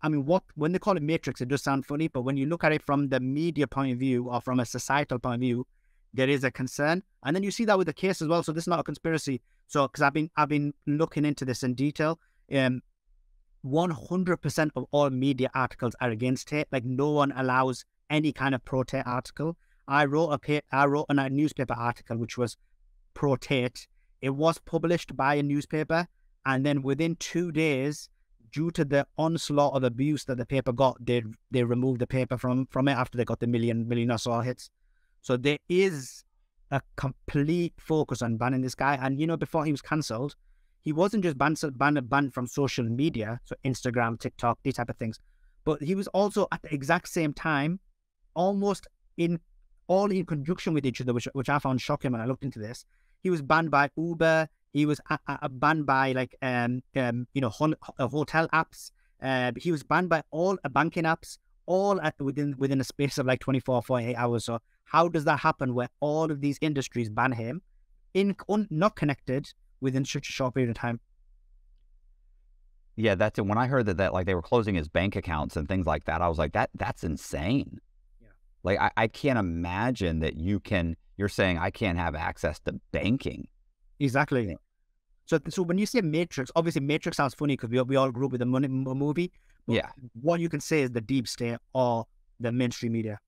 I mean, when they call it Matrix, it does sound funny, but when you look at it from the media point of view or from a societal point of view, there is a concern. And then you see that with the case as well. So this is not a conspiracy. So, because I've been looking into this in detail. 100% of all media articles are against it. Like no one allows any kind of pro-Tate article. I wrote a newspaper article, which was pro-Tate. It was published by a newspaper. And then within 2 days, due to the onslaught of abuse that the paper got, they removed the paper from it after they got the million or so hits. So there is a complete focus on banning this guy. And, you know, before he was cancelled, he wasn't just banned from social media, so Instagram, TikTok, these type of things, but he was also at the exact same time, almost all in conjunction with each other, which I found shocking when I looked into this. He was banned by Uber. He was banned by, like, you know, hotel apps. He was banned by all banking apps, all at within a space of like 24, 48 hours. So how does that happen where all of these industries ban him, not connected, within such a short period of time? Yeah, that's it. When I heard that like they were closing his bank accounts and things like that, I was like, that's insane. Yeah. Like I can't imagine that you're saying I can't have access to banking. Exactly. Yeah. So when you say Matrix, obviously Matrix sounds funny because we all grew up with a movie. But yeah. What you can say is the deep state or the mainstream media.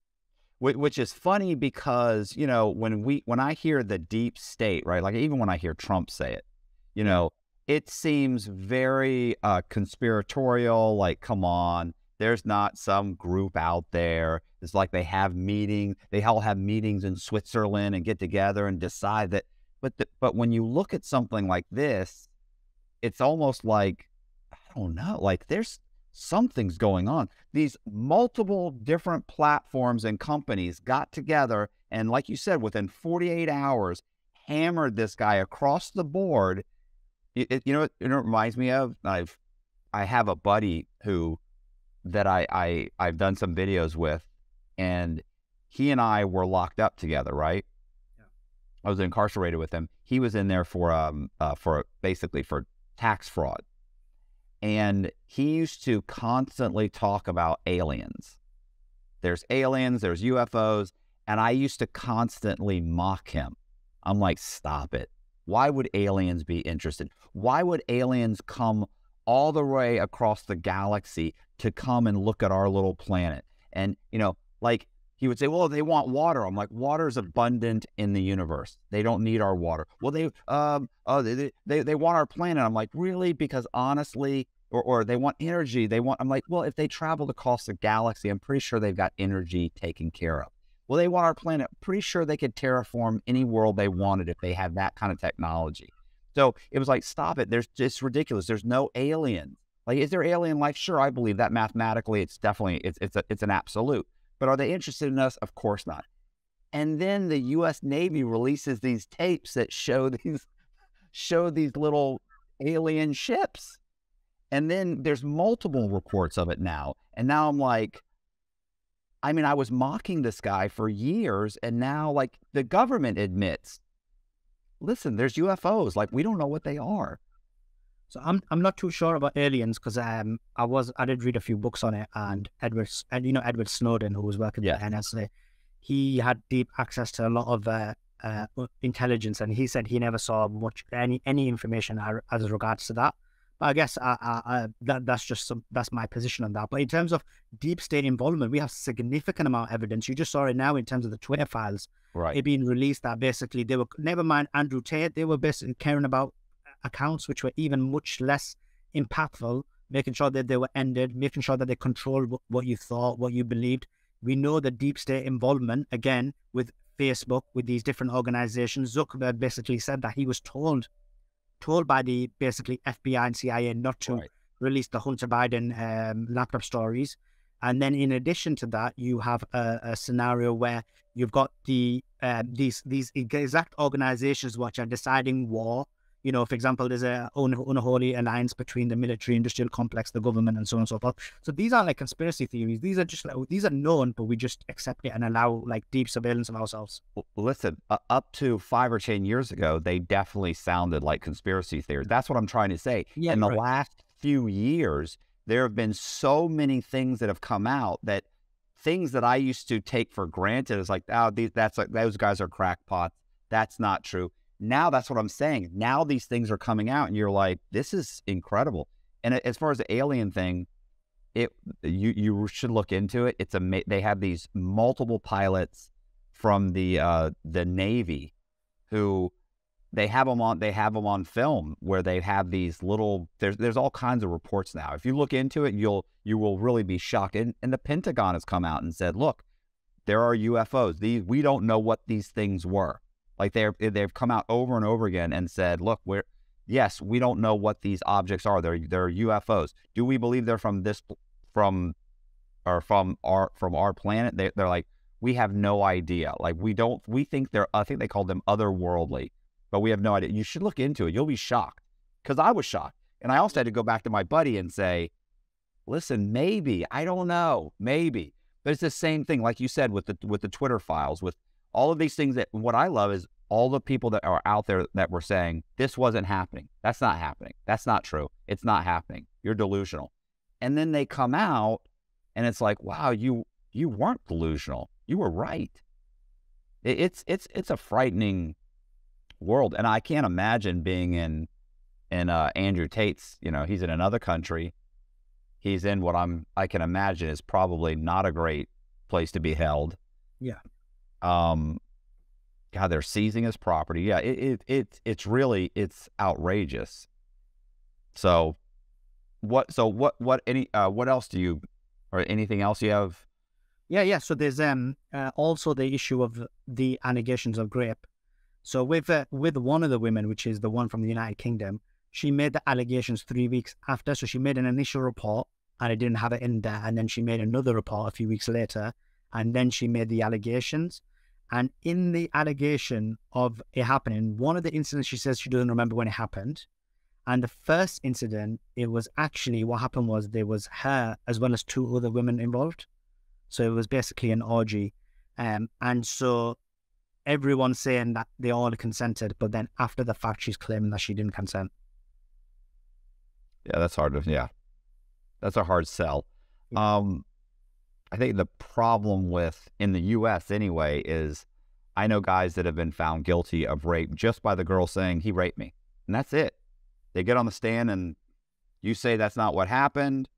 Which is funny because, you know, when I hear the deep state, right, like even when I hear Trump say it, you know, it seems very conspiratorial, like, come on, there's not some group out there. It's like they all have meetings in Switzerland and get together and decide that. But when you look at something like this, it's almost like, I don't know, like there's something's going on. These multiple different platforms and companies got together and, like you said, within 48 hours, hammered this guy across the board. It reminds me of, I have a buddy who I've done some videos with, and he and I were locked up together, right? Yeah. I was incarcerated with him. He was in there for tax fraud. And he used to constantly talk about aliens. There's aliens, there's UFOs, and I used to constantly mock him. I'm like, stop it. Why would aliens be interested? Why would aliens come all the way across the galaxy to come and look at our little planet? And, you know, like he would say, well, they want water. I'm like, water is abundant in the universe. They don't need our water. Well, they want our planet. I'm like, really? Because honestly, or they want energy. I'm like, well, if they traveled across the galaxy, I'm pretty sure they've got energy taken care of. Well, they want our planet. Pretty sure they could terraform any world they wanted if they had that kind of technology. So it was like, stop it. It's ridiculous. There's no aliens. Like, is there alien life? Sure, I believe that mathematically. It's definitely, it's an absolute. But are they interested in us? Of course not. And then the U.S. Navy releases these tapes that show these little alien ships. And then there's multiple reports of it now. And now I'm like, I mean, I was mocking this guy for years, and now, like, the government admits, listen, there's UFOs. Like, we don't know what they are. So I'm not too sure about aliens because I did read a few books on it, and Edward Snowden, who was working at the NSA, he had deep access to a lot of intelligence, and he said he never saw much any information as regards to that. I guess that's my position on that. But in terms of deep state involvement, we have significant amount of evidence. You just saw it now in terms of the Twitter files, right? It being released that basically they were, never mind Andrew Tate, they were basically caring about accounts which were even much less impactful, making sure that they were ended, making sure that they controlled what you thought, what you believed. We know the deep state involvement, again, with Facebook, with these different organizations. Zuckerberg basically said that he was told by the basically FBI and CIA not to release the Hunter Biden laptop stories. And then in addition to that, you have a scenario where you've got these exact organizations which are deciding war. You know, for example, there's a unholy alliance between the military industrial complex, the government, and so on and so forth. So these are like conspiracy theories. These are just like, these are known, but we just accept it and allow like deep surveillance of ourselves. Listen, up to 5 or 10 years ago, they definitely sounded like conspiracy theories. That's what I'm trying to say. Yeah, in the last few years, there have been so many things that have come out that things that I used to take for granted is like, oh, that's like those guys are crackpots. That's not true. Now that's what I'm saying. Now these things are coming out, and you're like, this is incredible. And as far as the alien thing, you should look into it. They have these multiple pilots from the Navy who they have them on film where they have these little. There's all kinds of reports now. If you look into it, you will really be shocked. And the Pentagon has come out and said, look, there are UFOs. We don't know what these things were. Like they've come out over and over again and said, look, yes, we don't know what these objects are. They're UFOs. Do we believe they're from our planet? They're like, we have no idea. Like we think I think they called them otherworldly, but we have no idea. You should look into it. You'll be shocked. Cause I was shocked. And I also had to go back to my buddy and say, listen, maybe, I don't know, maybe, but it's the same thing. Like you said, with the Twitter files, with all of these things, that what I love is all the people that are out there that were saying, this wasn't happening. That's not happening. That's not true. It's not happening. You're delusional. And then they come out and it's like, wow, you weren't delusional. You were right. It's a frightening world. And I can't imagine being in Andrew Tate's, you know, he's in another country. He's in what I can imagine is probably not a great place to be held. Yeah. God, they're seizing his property. Yeah, it's outrageous. So, what else do you, or anything else you have? Yeah. So there's also the issue of the allegations of rape. So with one of the women, which is the one from the United Kingdom, she made the allegations 3 weeks after. So she made an initial report and it didn't have it in there, and then she made another report a few weeks later, and then she made the allegations. And in the allegation of it happening, one of the incidents, she says she doesn't remember when it happened. And the first incident, it was actually, what happened was there was her as well as two other women involved. So it was basically an orgy. And so everyone's saying that they all consented, but then after the fact, she's claiming that she didn't consent. Yeah, that's hard to, yeah. That's a hard sell. I think the problem with, in the U.S. anyway, is I know guys that have been found guilty of rape just by the girl saying, he raped me. And that's it. They get on the stand and you say that's not what happened.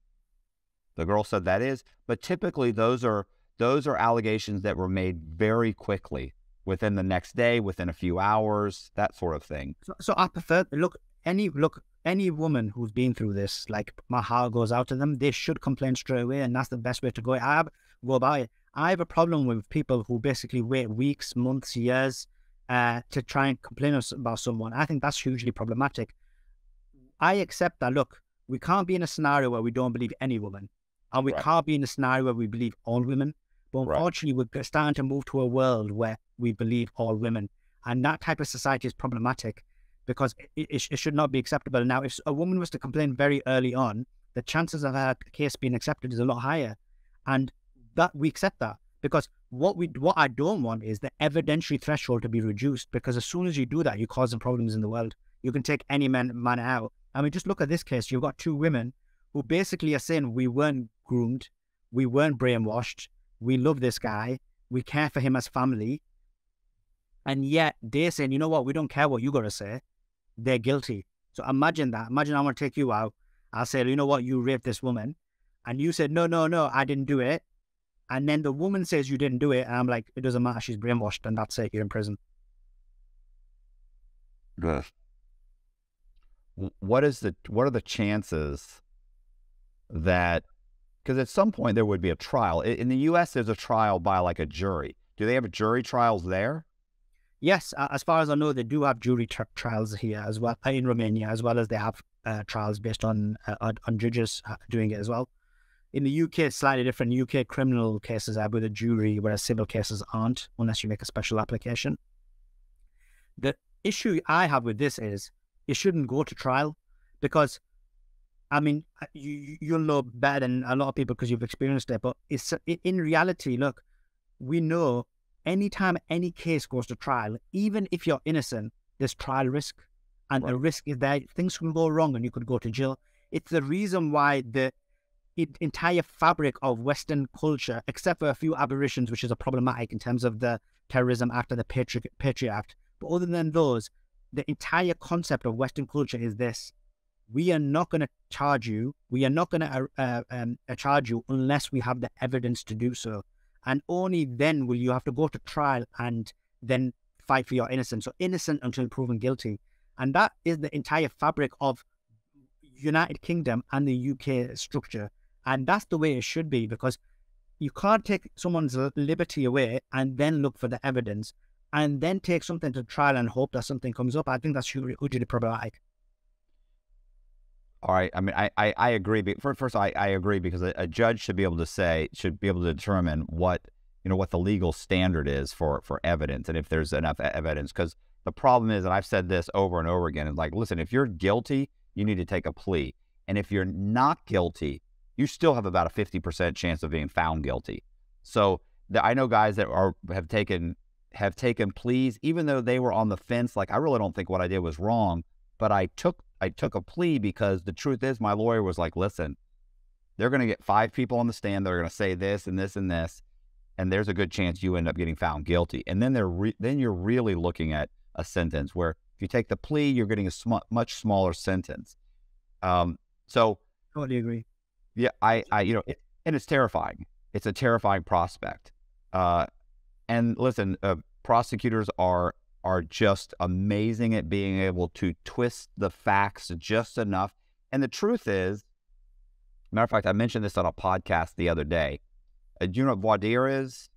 The girl said that is. But typically those are allegations that were made very quickly, within the next day, within a few hours, that sort of thing. So I prefer, any woman who's been through this, like my heart goes out to them. They should complain straight away, and that's the best way to go. I have a problem with people who basically wait weeks, months, years to try and complain about someone. I think that's hugely problematic. I accept that, look, we can't be in a scenario where we don't believe any woman, and we can't be in a scenario where we believe all women. But unfortunately, we're starting to move to a world where we believe all women, and that type of society is problematic, because it should not be acceptable. Now, if a woman was to complain very early on, the chances of her case being accepted is a lot higher. And that we accept that, because what I don't want is the evidentiary threshold to be reduced, because as soon as you do that, you're causing problems in the world. You can take any man out. I mean, just look at this case. You've got two women who basically are saying, we weren't groomed, we weren't brainwashed, we love this guy, we care for him as family. And yet they're saying, you know what, we don't care what you got to say. They're guilty. So imagine that. Imagine I want to take you out. I'll say, you know what, you raped this woman. And you said, no, I didn't do it. And then the woman says you didn't do it. And I'm like, it doesn't matter. She's brainwashed, and that's it. You're in prison. What are the chances that, because at some point there would be a trial. In the U.S., there's a trial by like a jury. Do they have jury trials there? Yes, as far as I know, they do have jury trials here as well, in Romania, as well as they have trials based on judges doing it as well. In the UK, slightly different. UK criminal cases are with a jury, whereas civil cases aren't, unless you make a special application. The issue I have with this is it shouldn't go to trial, because, I mean, you'll know better than a lot of people because you've experienced it, but it's in reality, look, we know, anytime any case goes to trial, even if you're innocent, there's trial risk. And the risk is that things can go wrong and you could go to jail. It's the reason why the entire fabric of Western culture, except for a few aberrations, which is a problematic in terms of the Terrorism Act and the Patriot Act. But other than those, the entire concept of Western culture is this. We are not going to charge you. We are not going to charge you unless we have the evidence to do so. And only then will you have to go to trial and then fight for your innocence. So innocent until proven guilty. And that is the entire fabric of United Kingdom and the UK structure. And that's the way it should be, because you can't take someone's liberty away and then look for the evidence. and then take something to trial and hope that something comes up, I think that's hugely problematic. All right. I mean, I agree. First, I agree, because a judge should be able to say, should be able to determine what, you know, what the legal standard is for evidence, and if there's enough evidence. Because the problem is, and I've said this over and over again, is like, listen, if you're guilty, you need to take a plea. And if you're not guilty, you still have about a 50% chance of being found guilty. So I know guys that have taken pleas, even though they were on the fence, like, I really don't think what I did was wrong, but I took a plea, because the truth is my lawyer was like, listen, they're going to get 5 people on the stand. They're going to say this and this and this, and there's a good chance you end up getting found guilty. And then you're really looking at a sentence where if you take the plea, you're getting a much smaller sentence. So totally agree. Yeah. I you know, and it's terrifying. It's a terrifying prospect. And listen, prosecutors are just amazing at being able to twist the facts just enough. And the truth is, matter of fact, I mentioned this on a podcast the other day. Do you know what voir dire is?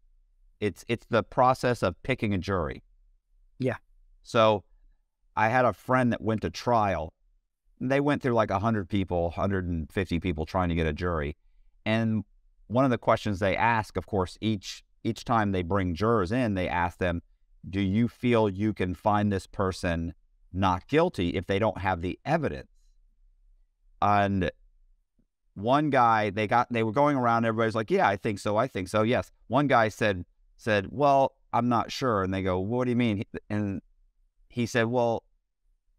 It's the process of picking a jury. Yeah. So I had a friend that went to trial. They went through like 100 people, 150 people trying to get a jury. And one of the questions they ask, of course, each time they bring jurors in, they ask them, do you feel you can find this person not guilty if they don't have the evidence? And one guy, they were going around, everybody's like, yeah, I think so, yes. One guy said, well, I'm not sure. And they go, well, what do you mean? And he said, well,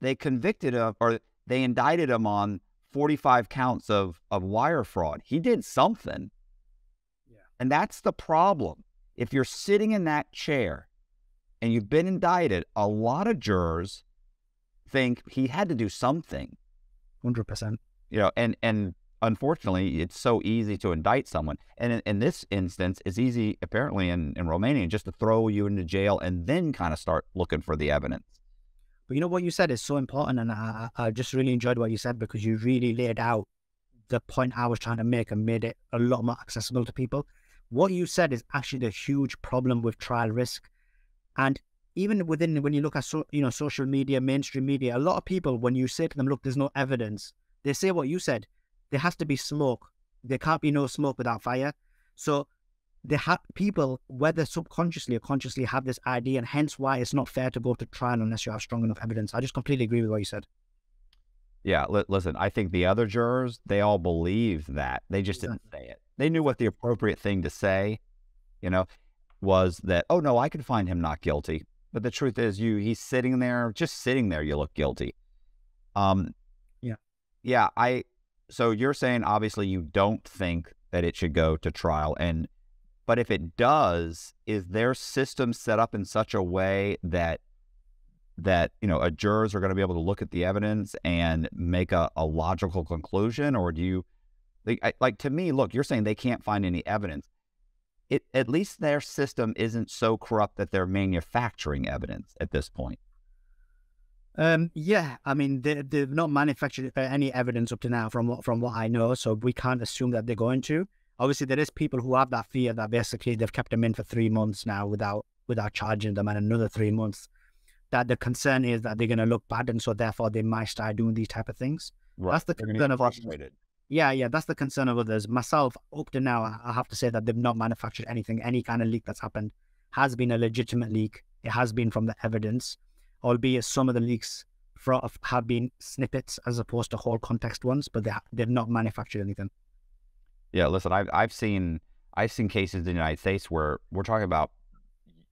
they convicted him, or they indicted him on 45 counts of wire fraud. He did something. Yeah. And that's the problem. If you're sitting in that chair and you've been indicted, a lot of jurors think he had to do something. 100%. You know, and unfortunately, it's so easy to indict someone. And in this instance, it's easy, apparently, in Romania, just to throw you into jail and then kind of start looking for the evidence. But you know, what you said is so important, and I just really enjoyed what you said, because you really laid out the point I was trying to make and made it a lot more accessible to people. What you said is actually the huge problem with trial risk. And even within, when you look at, you know, social media, mainstream media, a lot of people, when you say to them, look, there's no evidence, they say what you said. There has to be smoke. There can't be no smoke without fire. So they have people, whether subconsciously or consciously, have this idea, and hence why it's not fair to go to trial unless you have strong enough evidence. I just completely agree with what you said. Yeah, listen, I think the other jurors, they all believed that. They just didn't say it. They knew what the appropriate thing to say, you know, was that, oh, no, I could find him not guilty. But the truth is, he's sitting there, just sitting there, you look guilty. So you're saying, obviously, you don't think that it should go to trial. But if it does, is their system set up in such a way that you know, jurors are going to be able to look at the evidence and make a logical conclusion? Or do you, like, to me, look, you're saying they can't find any evidence. At least their system isn't so corrupt that they're manufacturing evidence at this point. Yeah, I mean, they've not manufactured any evidence up to now from what I know, so we can't assume that they're going to. Obviously, there is people who have that fear that basically they've kept them in for 3 months now without charging them, and another 3 months. That the concern is that they're going to look bad, and so therefore they might start doing these type of things. Right. That's the concern of others. Yeah, that's the concern of others. Myself, up to now, I have to say that they've not manufactured anything. Any kind of leak that's happened has been a legitimate leak. It has been from the evidence. Albeit some of the leaks have been snippets as opposed to whole context ones, but they've not manufactured anything. Yeah, listen, I've seen cases in the United States where we're talking about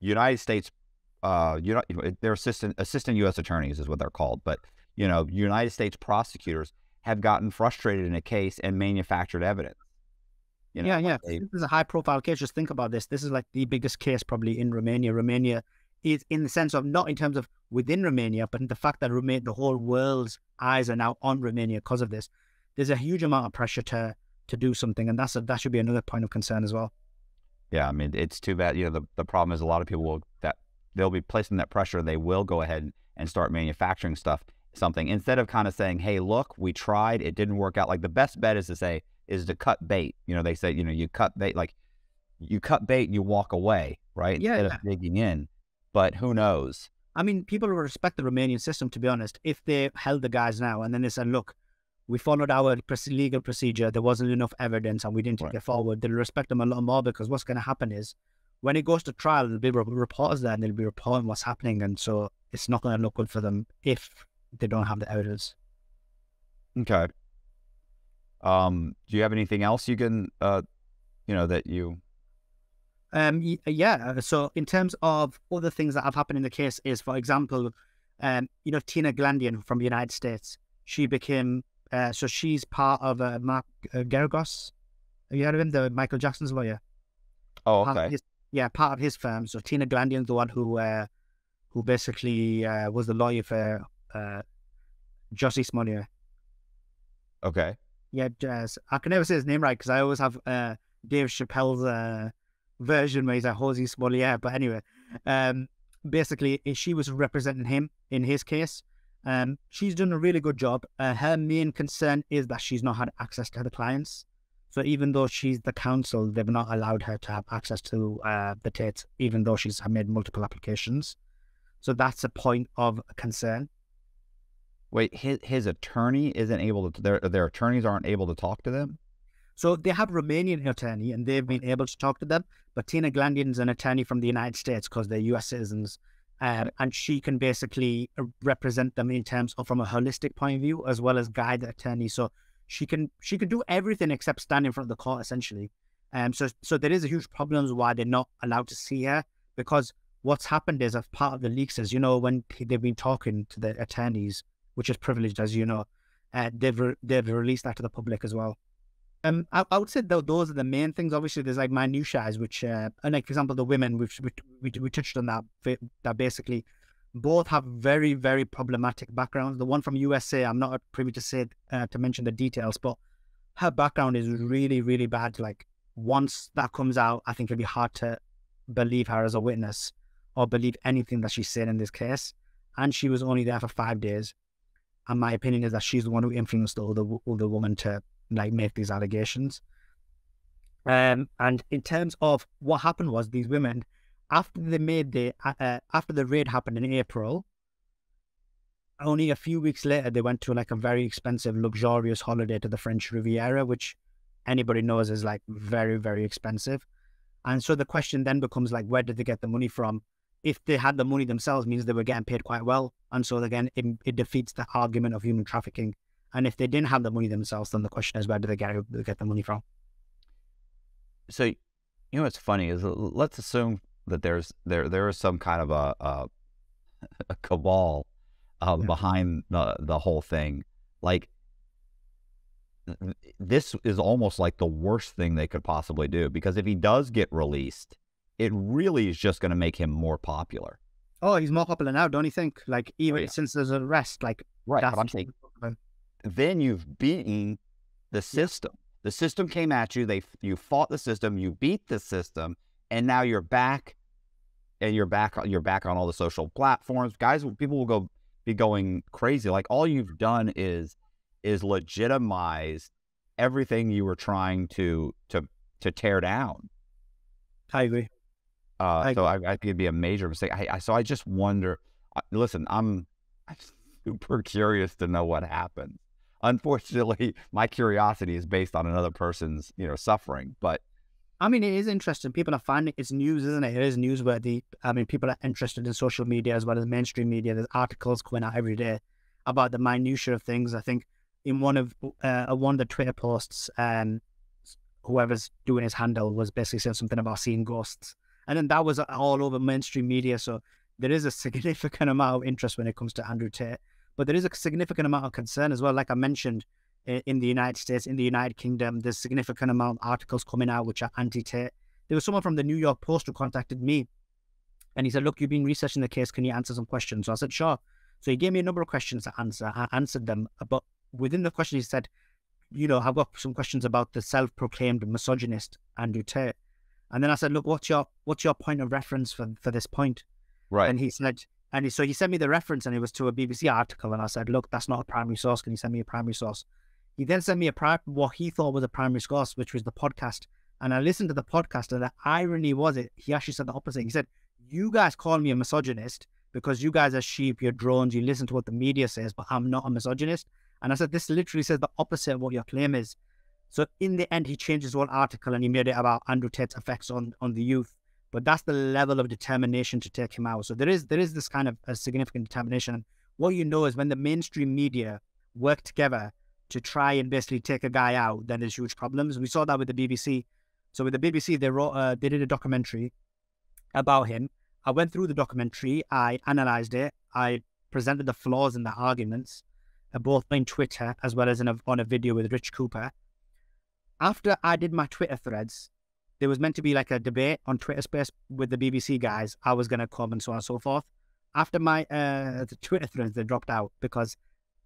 United States, they're assistant U.S. attorneys is what they're called, but you know, United States prosecutors have gotten frustrated in a case and manufactured evidence. You know, yeah. This is a high-profile case. Just think about this. This is like the biggest case probably in Romania. Romania is, in the sense of, not in terms of within Romania, but in the fact that the whole world's eyes are now on Romania because of this. There's a huge amount of pressure to do something, and that should be another point of concern as well. Yeah, I mean, it's too bad. You know, the problem is a lot of people they'll be placing that pressure. They will go ahead and start manufacturing something instead of kind of saying, "Hey, look, we tried, it didn't work out." Like, the best bet is to cut bait. You know, they say, you know, you cut bait, and you walk away, right? Yeah, instead of digging in. but who knows? I mean, people will respect the Romanian system, to be honest, if they held the guys now and then they said, look, we followed our legal procedure, there wasn't enough evidence and we didn't take it forward, they'll respect them a lot more, because what's going to happen is when it goes to trial, there'll be reporters there and they'll be reporting what's happening, and so it's not going to look good for them if they don't have the evidence. Okay. Do you have anything else you can, you know, that you... Yeah, so in terms of other things that have happened in the case is, for example, you know, Tina Glandian from the United States, she became, so she's part of Mark Geragos. Have you heard of him? The Michael Jackson's lawyer. Oh, okay. Part of his firm. So Tina Glandian's the one who basically was the lawyer for Josie Smollier. Okay. Yeah, I can never say his name right because I always have Dave Chappelle's version where he's like Josie Smollier. But anyway, basically she was representing him in his case. She's done a really good job. Her main concern is that she's not had access to the clients. So even though she's the counsel, they've not allowed her to have access to the Tates, even though she's made multiple applications. So that's a point of concern. Wait, his attorney isn't able to, their attorneys aren't able to talk to them? So they have Romanian attorney and they've been able to talk to them, but Tina Glandian's an attorney from the United States because they're US citizens. And she can basically represent them in terms of from a holistic point of view, as well as guide the attorney. So she can do everything except stand in front of the court, essentially. So there is a huge problem why they're not allowed to see her, because what's happened is, as part of the leaks is, you know, when they've been talking to the attorneys, which is privileged, as you know, they've released that to the public as well. I would say those are the main things. Obviously, there's like minutiae, which, like for example, the women, we touched on that basically both have very, very problematic backgrounds. The one from USA, I'm not privy to say to mention the details, but her background is really, really bad. Like once that comes out, I think it'll be hard to believe her as a witness or believe anything that she said in this case. And she was only there for 5 days. And my opinion is that she's the one who influenced the older woman to like make these allegations. And in terms of what happened was, these women, after they made the after the raid happened in April, only a few weeks later they went to like a very expensive, luxurious holiday to the French Riviera, which anybody knows is like very, very expensive. And so the question then becomes like, where did they get the money from? If they had the money themselves, means they were getting paid quite well. And so again, it defeats the argument of human trafficking. And if they didn't have the money themselves, then the question is, where do they get the money from? So, you know, what's funny is, let's assume that there is some kind of a cabal behind the whole thing. Like, this is almost like the worst thing they could possibly do, because if he does get released, it really is just going to make him more popular. Oh, he's more popular now, don't you think? Like, even since there's an arrest, like... Right, but I'm saying, then you've beaten the system. The system came at you, you fought the system, you beat the system, and now you're back on all the social platforms. Guys, people will be going crazy. Like, all you've done is legitimize everything you were trying to tear down. I agree. I think it'd be a major mistake. So I just wonder. Listen, I'm super curious to know what happened. Unfortunately, my curiosity is based on another person's, you know, suffering. But I mean, it is interesting. People are finding it's news, isn't it? It is newsworthy. I mean, people are interested in social media as well as mainstream media. There's articles coming out every day about the minutiae of things. I think in one of the Twitter posts, whoever's doing his handle was basically saying something about seeing ghosts. And then that was all over mainstream media. So there is a significant amount of interest when it comes to Andrew Tate. But there is a significant amount of concern as well. Like I mentioned, in the United States, in the United Kingdom, there's a significant amount of articles coming out which are anti-Tate. There was someone from the New York Post who contacted me. And he said, look, you've been researching the case. Can you answer some questions? So I said, sure. So he gave me a number of questions to answer. I answered them. But within the question, he said, you know, I've got some questions about the self-proclaimed misogynist Andrew Tate. And then I said, look, what's your point of reference for this point? Right. And he said, so he sent me the reference, and it was to a BBC article. And I said, look, that's not a primary source. Can you send me a primary source? He then sent me what he thought was a primary source, which was the podcast. And I listened to the podcast, and the irony was, he actually said the opposite. He said, you guys call me a misogynist because you guys are sheep, you're drones, you listen to what the media says, but I'm not a misogynist. And I said, this literally says the opposite of what your claim is. So in the end, he changed his whole article and he made it about Andrew Tate's effects on the youth. But that's the level of determination to take him out. So there is this kind of a significant determination. And what you know is when the mainstream media work together to try and basically take a guy out, then there's huge problems. We saw that with the BBC. So with the BBC, they did a documentary about him. I went through the documentary. I analysed it. I presented the flaws in the arguments, both on Twitter as well as on a video with Rich Cooper. After I did my Twitter threads, there was meant to be like a debate on Twitter Space with the BBC guys. I was going to come and so on and so forth. After my the Twitter threads, they dropped out because,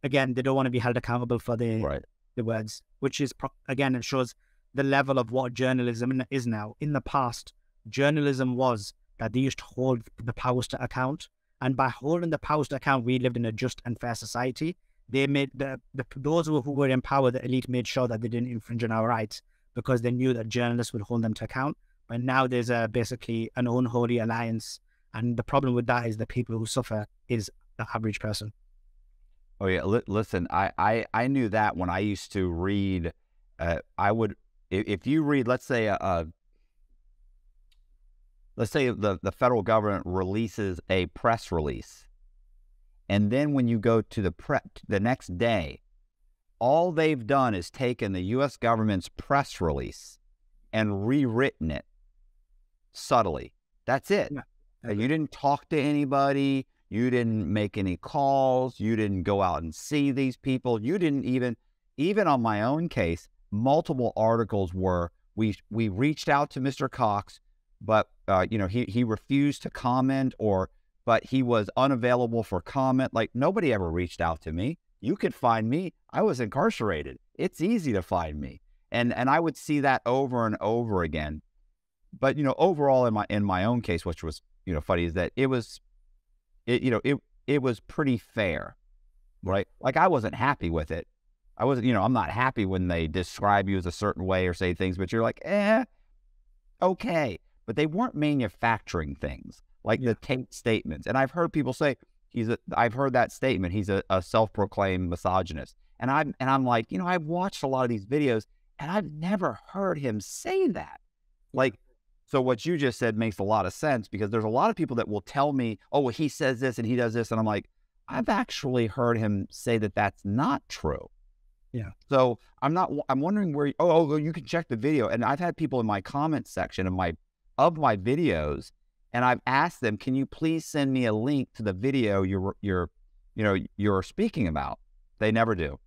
again, they don't want to be held accountable for the words, which is, again, it shows the level of what journalism is now. In the past, journalism was that they used to hold the powers to account. And by holding the powers to account, we lived in a just and fair society. They made those who were in power, the elite, made sure that they didn't infringe on our rights because they knew that journalists would hold them to account. But now there's basically an unholy alliance. And the problem with that is the people who suffer is the average person. Oh, yeah. Listen, I knew that when I used to read, if you read, let's say the federal government releases a press release. And then when you go to the next day, all they've done is taken the U.S. government's press release and rewritten it subtly. That's it. Yeah. You didn't talk to anybody. You didn't make any calls. You didn't go out and see these people. You didn't even on my own case, multiple articles were, we reached out to Mr. Cox, but he refused to comment, but he was unavailable for comment. Like, nobody ever reached out to me. You could find me. I was incarcerated. It's easy to find me. And I would see that over and over again. But, overall in my own case, which was, funny, is that it was pretty fair, right? Like, I wasn't happy with it. I wasn't, I'm not happy when they describe you as a certain way or say things, but you're like, okay. But they weren't manufacturing things. Like the Tate statements. And I've heard people say, I've heard that statement, he's a self-proclaimed misogynist. And I'm like, I've watched a lot of these videos and I've never heard him say that. Like, so what you just said makes a lot of sense, because there's a lot of people that will tell me, oh, well, he says this and he does this. And I'm like, I've actually heard him say that that's not true. Yeah. So I'm wondering where, you can check the video. And I've had people in my comment section of my videos, and I've asked them, can you please send me a link to the video you're speaking about? They never do.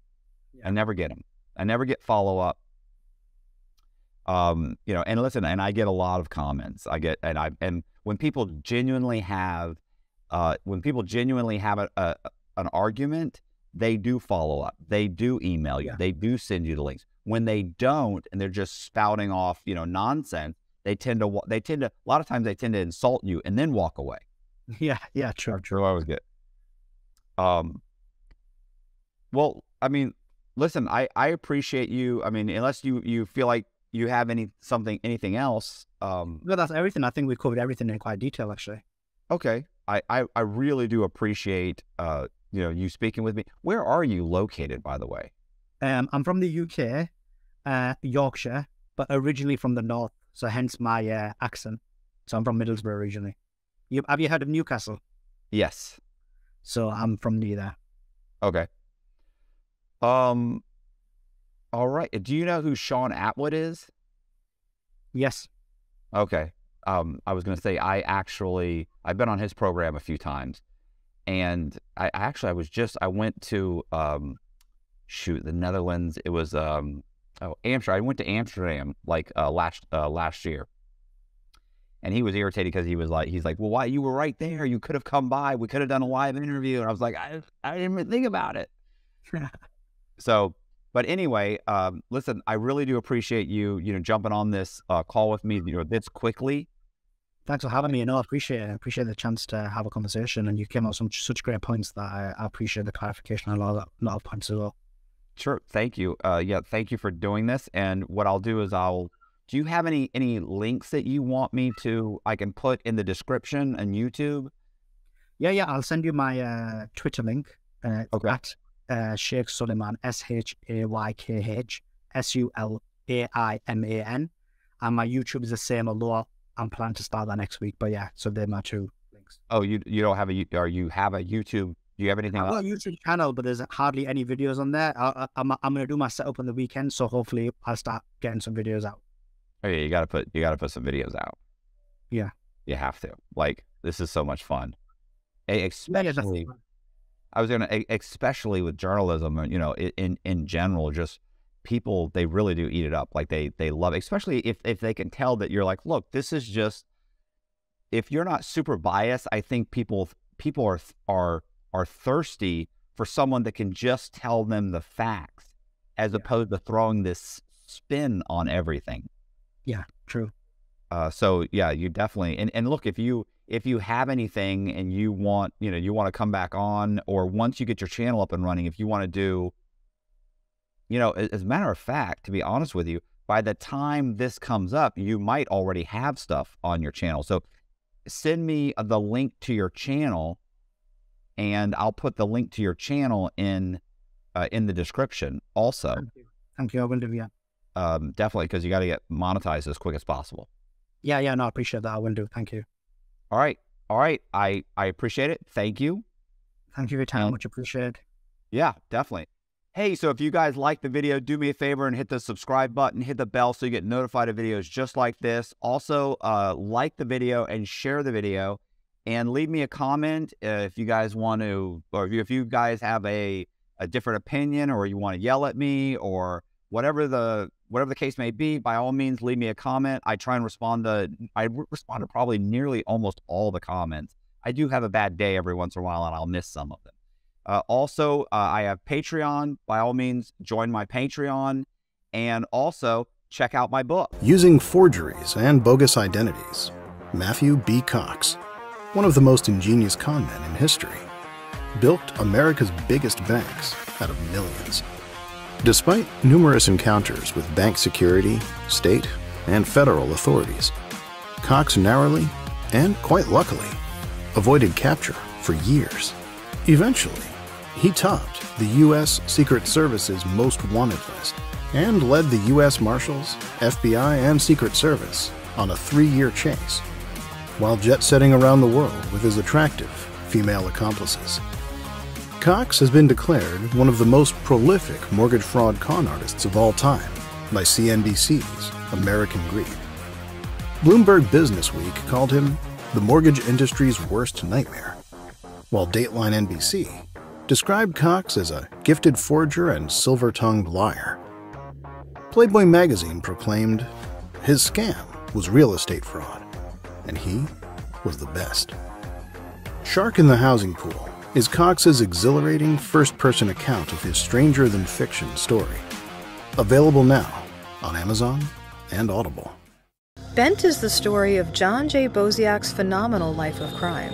Yeah. I never get them. I never get follow up. And listen, and I get a lot of comments. And when people genuinely have, an argument, they do follow up. They do email you. Yeah. They do send you the links. When they don't, and they're just spouting off, nonsense, a lot of times they tend to insult you and then walk away. Yeah, true. I always get. Well, I mean, listen, I appreciate you. I mean, unless you feel like you have anything else. No, that's everything. I think we covered everything in quite detail, actually. Okay, I really do appreciate you speaking with me. Where are you located, by the way? I'm from the UK, Yorkshire, but originally from the north. So hence my accent. So I'm from Middlesbrough originally. Have you heard of Newcastle? Yes. So I'm from near there. Okay. All right. Do you know who Sean Atwood is? Yes. Okay. I was going to say, I've been on his program a few times, and I went to, the Netherlands. It was, Amsterdam. I went to Amsterdam like last year, and he was irritated because he's like, well, why, you were right there? You could have come by. We could have done a live interview. And I was like, I didn't even think about it. So, but anyway, listen, I really do appreciate you, jumping on this call with me, this quickly. Thanks for having me. I appreciate it. I appreciate the chance to have a conversation, and you came up with such great points that I appreciate the clarification on a lot of points as well. Sure. Thank you. Thank you for doing this. And what I'll do is I'll Do you have any links that you want me to, I can put in the description on YouTube? Yeah. I'll send you my Twitter link. Okay. At Sheikh Sulaiman, SHAYKH SULAIMAN. And my YouTube is the same, although I'm planning to start that next week. But yeah, so they're my two links. Oh, you don't have a, or you have a YouTube? Do you have anything else? I've got a YouTube channel, but there's hardly any videos on there. I'm going to do my setup on the weekend, so hopefully I'll start getting some videos out. Oh yeah, you gotta put some videos out. Yeah, you have to. Like, this is so much fun, especially. Yeah, especially with journalism, you know, in general, just people, they really do eat it up. Like they love it, especially if they can tell that you're like, look, this is just, if you're not super biased, I think people are thirsty for someone that can just tell them the facts, as opposed to throwing this spin on everything. Yeah, true. So yeah, you definitely, and look, if you have anything and you want, you want to come back on, or once you get your channel up and running, if you want to do, as a matter of fact, to be honest with you, by the time this comes up, you might already have stuff on your channel. So send me the link to your channel, and I'll put the link to your channel in the description also. Thank you. I will do, yeah. Definitely, because you got to get monetized as quick as possible. Yeah, no, I appreciate that. I will do. Thank you. All right. I appreciate it. Thank you. Thank you for your time. Much appreciated. Yeah, definitely. Hey, so if you guys like the video, do me a favor and hit the subscribe button, hit the bell so you get notified of videos just like this. Also, like the video and share the video, and leave me a comment if you guys want to, or if you guys have a different opinion, or you want to yell at me, or whatever the case may be. By all means, leave me a comment. I try and respond to probably nearly almost all the comments. I do have a bad day every once in a while, and I'll miss some of them. Also, I have Patreon. By all means, join my Patreon, and also check out my book. Using Forgeries and Bogus Identities, Matthew B. Cox, one of the most ingenious con men in history, built America's biggest banks out of millions. Despite numerous encounters with bank security, state, and federal authorities, Cox narrowly, and quite luckily, avoided capture for years. Eventually, he topped the U.S. Secret Service's Most Wanted list and led the U.S. Marshals, FBI, and Secret Service on a 3-year chase, while jet-setting around the world with his attractive female accomplices. Cox has been declared one of the most prolific mortgage fraud con artists of all time by CNBC's American Greed. Bloomberg Businessweek called him the mortgage industry's worst nightmare, while Dateline NBC described Cox as a gifted forger and silver-tongued liar. Playboy magazine proclaimed his scam was real estate fraud, and he was the best. Shark in the Housing Pool is Cox's exhilarating first-person account of his stranger-than-fiction story. Available now on Amazon and Audible. Bent is the story of John J. Boziak's phenomenal life of crime.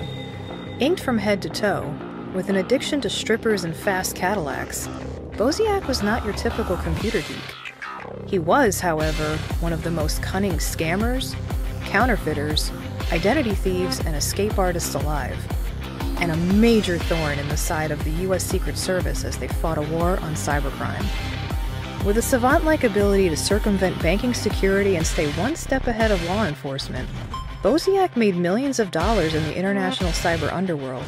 Inked from head to toe, with an addiction to strippers and fast Cadillacs, Boziak was not your typical computer geek. He was, however, one of the most cunning scammers, counterfeiters, identity thieves, and escape artists alive, and a major thorn in the side of the U.S. Secret Service as they fought a war on cybercrime. With a savant-like ability to circumvent banking security and stay one step ahead of law enforcement, Boziak made millions of dollars in the international cyber underworld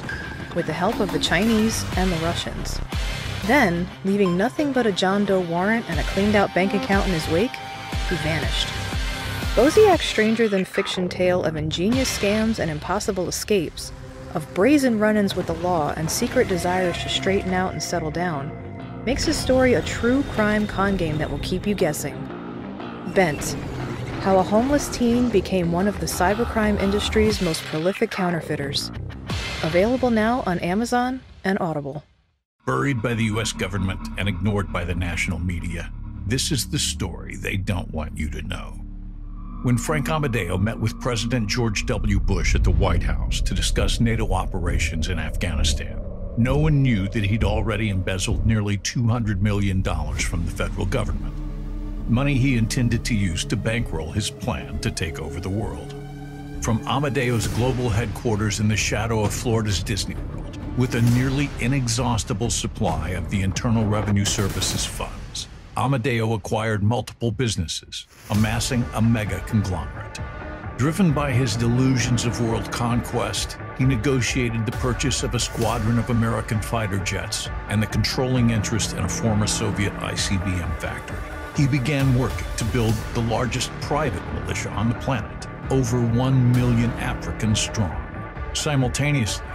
with the help of the Chinese and the Russians. Then, leaving nothing but a John Doe warrant and a cleaned-out bank account in his wake, he vanished. Boziak's stranger-than-fiction tale of ingenious scams and impossible escapes, of brazen run-ins with the law and secret desires to straighten out and settle down, makes his story a true crime con game that will keep you guessing. Bent, how a homeless teen became one of the cybercrime industry's most prolific counterfeiters. Available now on Amazon and Audible. Buried by the U.S. government and ignored by the national media, this is the story they don't want you to know. When Frank Amadeo met with President George W. Bush at the White House to discuss NATO operations in Afghanistan, no one knew that he'd already embezzled nearly $200 million from the federal government. money he intended to use to bankroll his plan to take over the world. From Amadeo's global headquarters in the shadow of Florida's Disney World, with a nearly inexhaustible supply of the Internal Revenue Service's funds, Amadeo acquired multiple businesses, amassing a mega conglomerate. Driven by his delusions of world conquest, he negotiated the purchase of a squadron of American fighter jets and the controlling interest in a former Soviet ICBM factory. He began working to build the largest private militia on the planet, over 1 million Africans strong. Simultaneously,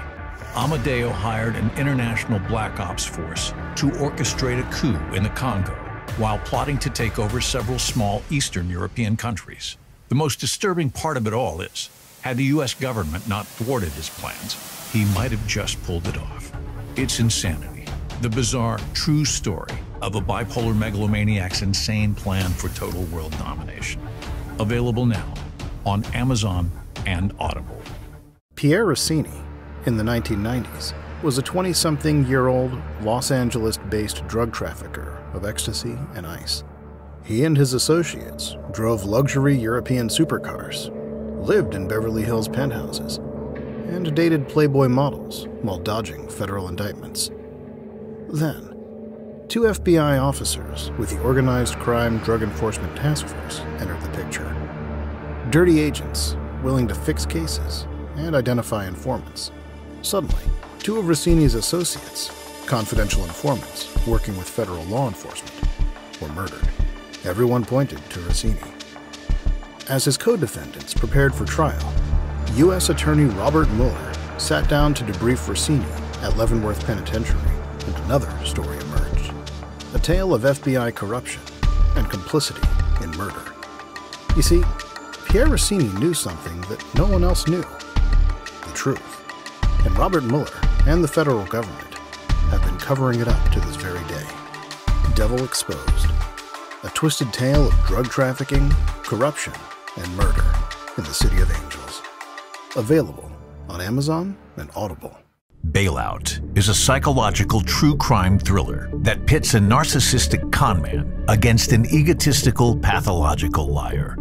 Amadeo hired an international black ops force to orchestrate a coup in the Congo, while plotting to take over several small Eastern European countries. The most disturbing part of it all is, had the U.S. government not thwarted his plans, he might have just pulled it off. It's insanity, the bizarre, true story of a bipolar megalomaniac's insane plan for total world domination. Available now on Amazon and Audible. Pierre Rossini, in the 1990s, was a 20-something-year-old Los Angeles-based drug trafficker of ecstasy and ice. He and his associates drove luxury European supercars, lived in Beverly Hills penthouses, and dated Playboy models while dodging federal indictments. Then, two FBI officers with the Organized Crime Drug Enforcement Task Force entered the picture. Dirty agents willing to fix cases and identify informants. Suddenly, two of Rossini's associates, confidential informants working with federal law enforcement, were murdered. Everyone pointed to Rossini. As his co-defendants prepared for trial, U.S. Attorney Robert Mueller sat down to debrief Rossini at Leavenworth Penitentiary, and another story emerged, a tale of FBI corruption and complicity in murder. You see, Pierre Rossini knew something that no one else knew, the truth. And Robert Mueller and the federal government have been covering it up to this very day. Devil Exposed, a twisted tale of drug trafficking, corruption, and murder in the City of Angels. Available on Amazon and Audible. Bailout is a psychological true crime thriller that pits a narcissistic conman against an egotistical, pathological liar.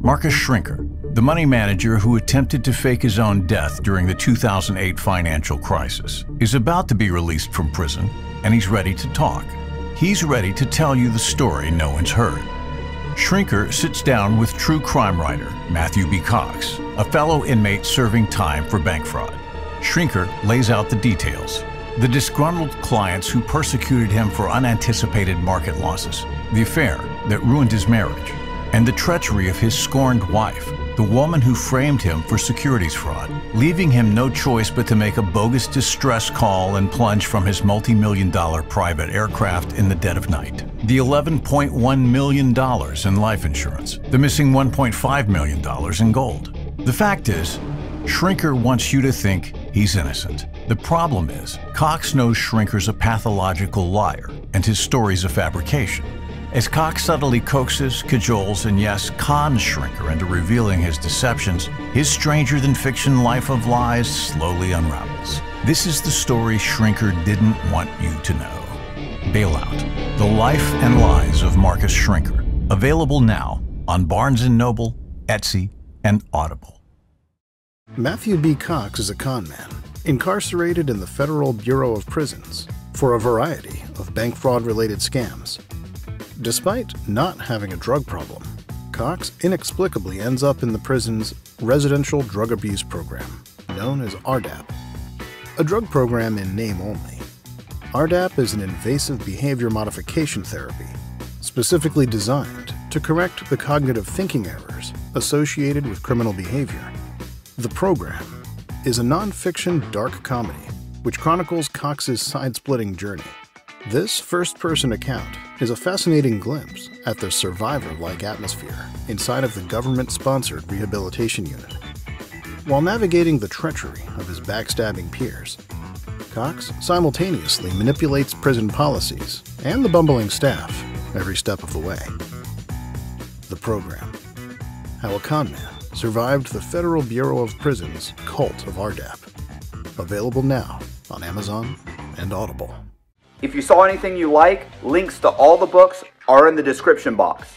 Marcus Shrinker, the money manager who attempted to fake his own death during the 2008 financial crisis, is about to be released from prison, and he's ready to talk. He's ready to tell you the story no one's heard. Shrinker sits down with true crime writer Matthew B. Cox, a fellow inmate serving time for bank fraud. Shrinker lays out the details, the disgruntled clients who persecuted him for unanticipated market losses, the affair that ruined his marriage, and the treachery of his scorned wife, the woman who framed him for securities fraud, leaving him no choice but to make a bogus distress call and plunge from his multi-million-dollar private aircraft in the dead of night. The $11.1 million in life insurance, the missing $1.5 million in gold. The fact is, Shrinker wants you to think he's innocent. The problem is, Cox knows Shrinker's a pathological liar, and his story's a fabrication. As Cox subtly coaxes, cajoles, and yes, cons Shrinker into revealing his deceptions, his stranger-than-fiction life of lies slowly unravels. This is the story Shrinker didn't want you to know. Bailout, The Life and Lies of Marcus Shrinker. Available now on Barnes & Noble, Etsy, and Audible. Matthew B. Cox is a con man, incarcerated in the Federal Bureau of Prisons for a variety of bank fraud-related scams. Despite not having a drug problem, Cox inexplicably ends up in the prison's Residential Drug Abuse Program, known as RDAP, a drug program in name only. RDAP is an invasive behavior modification therapy specifically designed to correct the cognitive thinking errors associated with criminal behavior. The program is a nonfiction dark comedy which chronicles Cox's side-splitting journey. This first-person account is a fascinating glimpse at the survivor-like atmosphere inside of the government-sponsored rehabilitation unit. While navigating the treachery of his backstabbing peers, Cox simultaneously manipulates prison policies and the bumbling staff every step of the way. The Program: How a Con Man Survived the Federal Bureau of Prisons' Cult of RDAP. Available now on Amazon and Audible. If you saw anything you like, links to all the books are in the description box.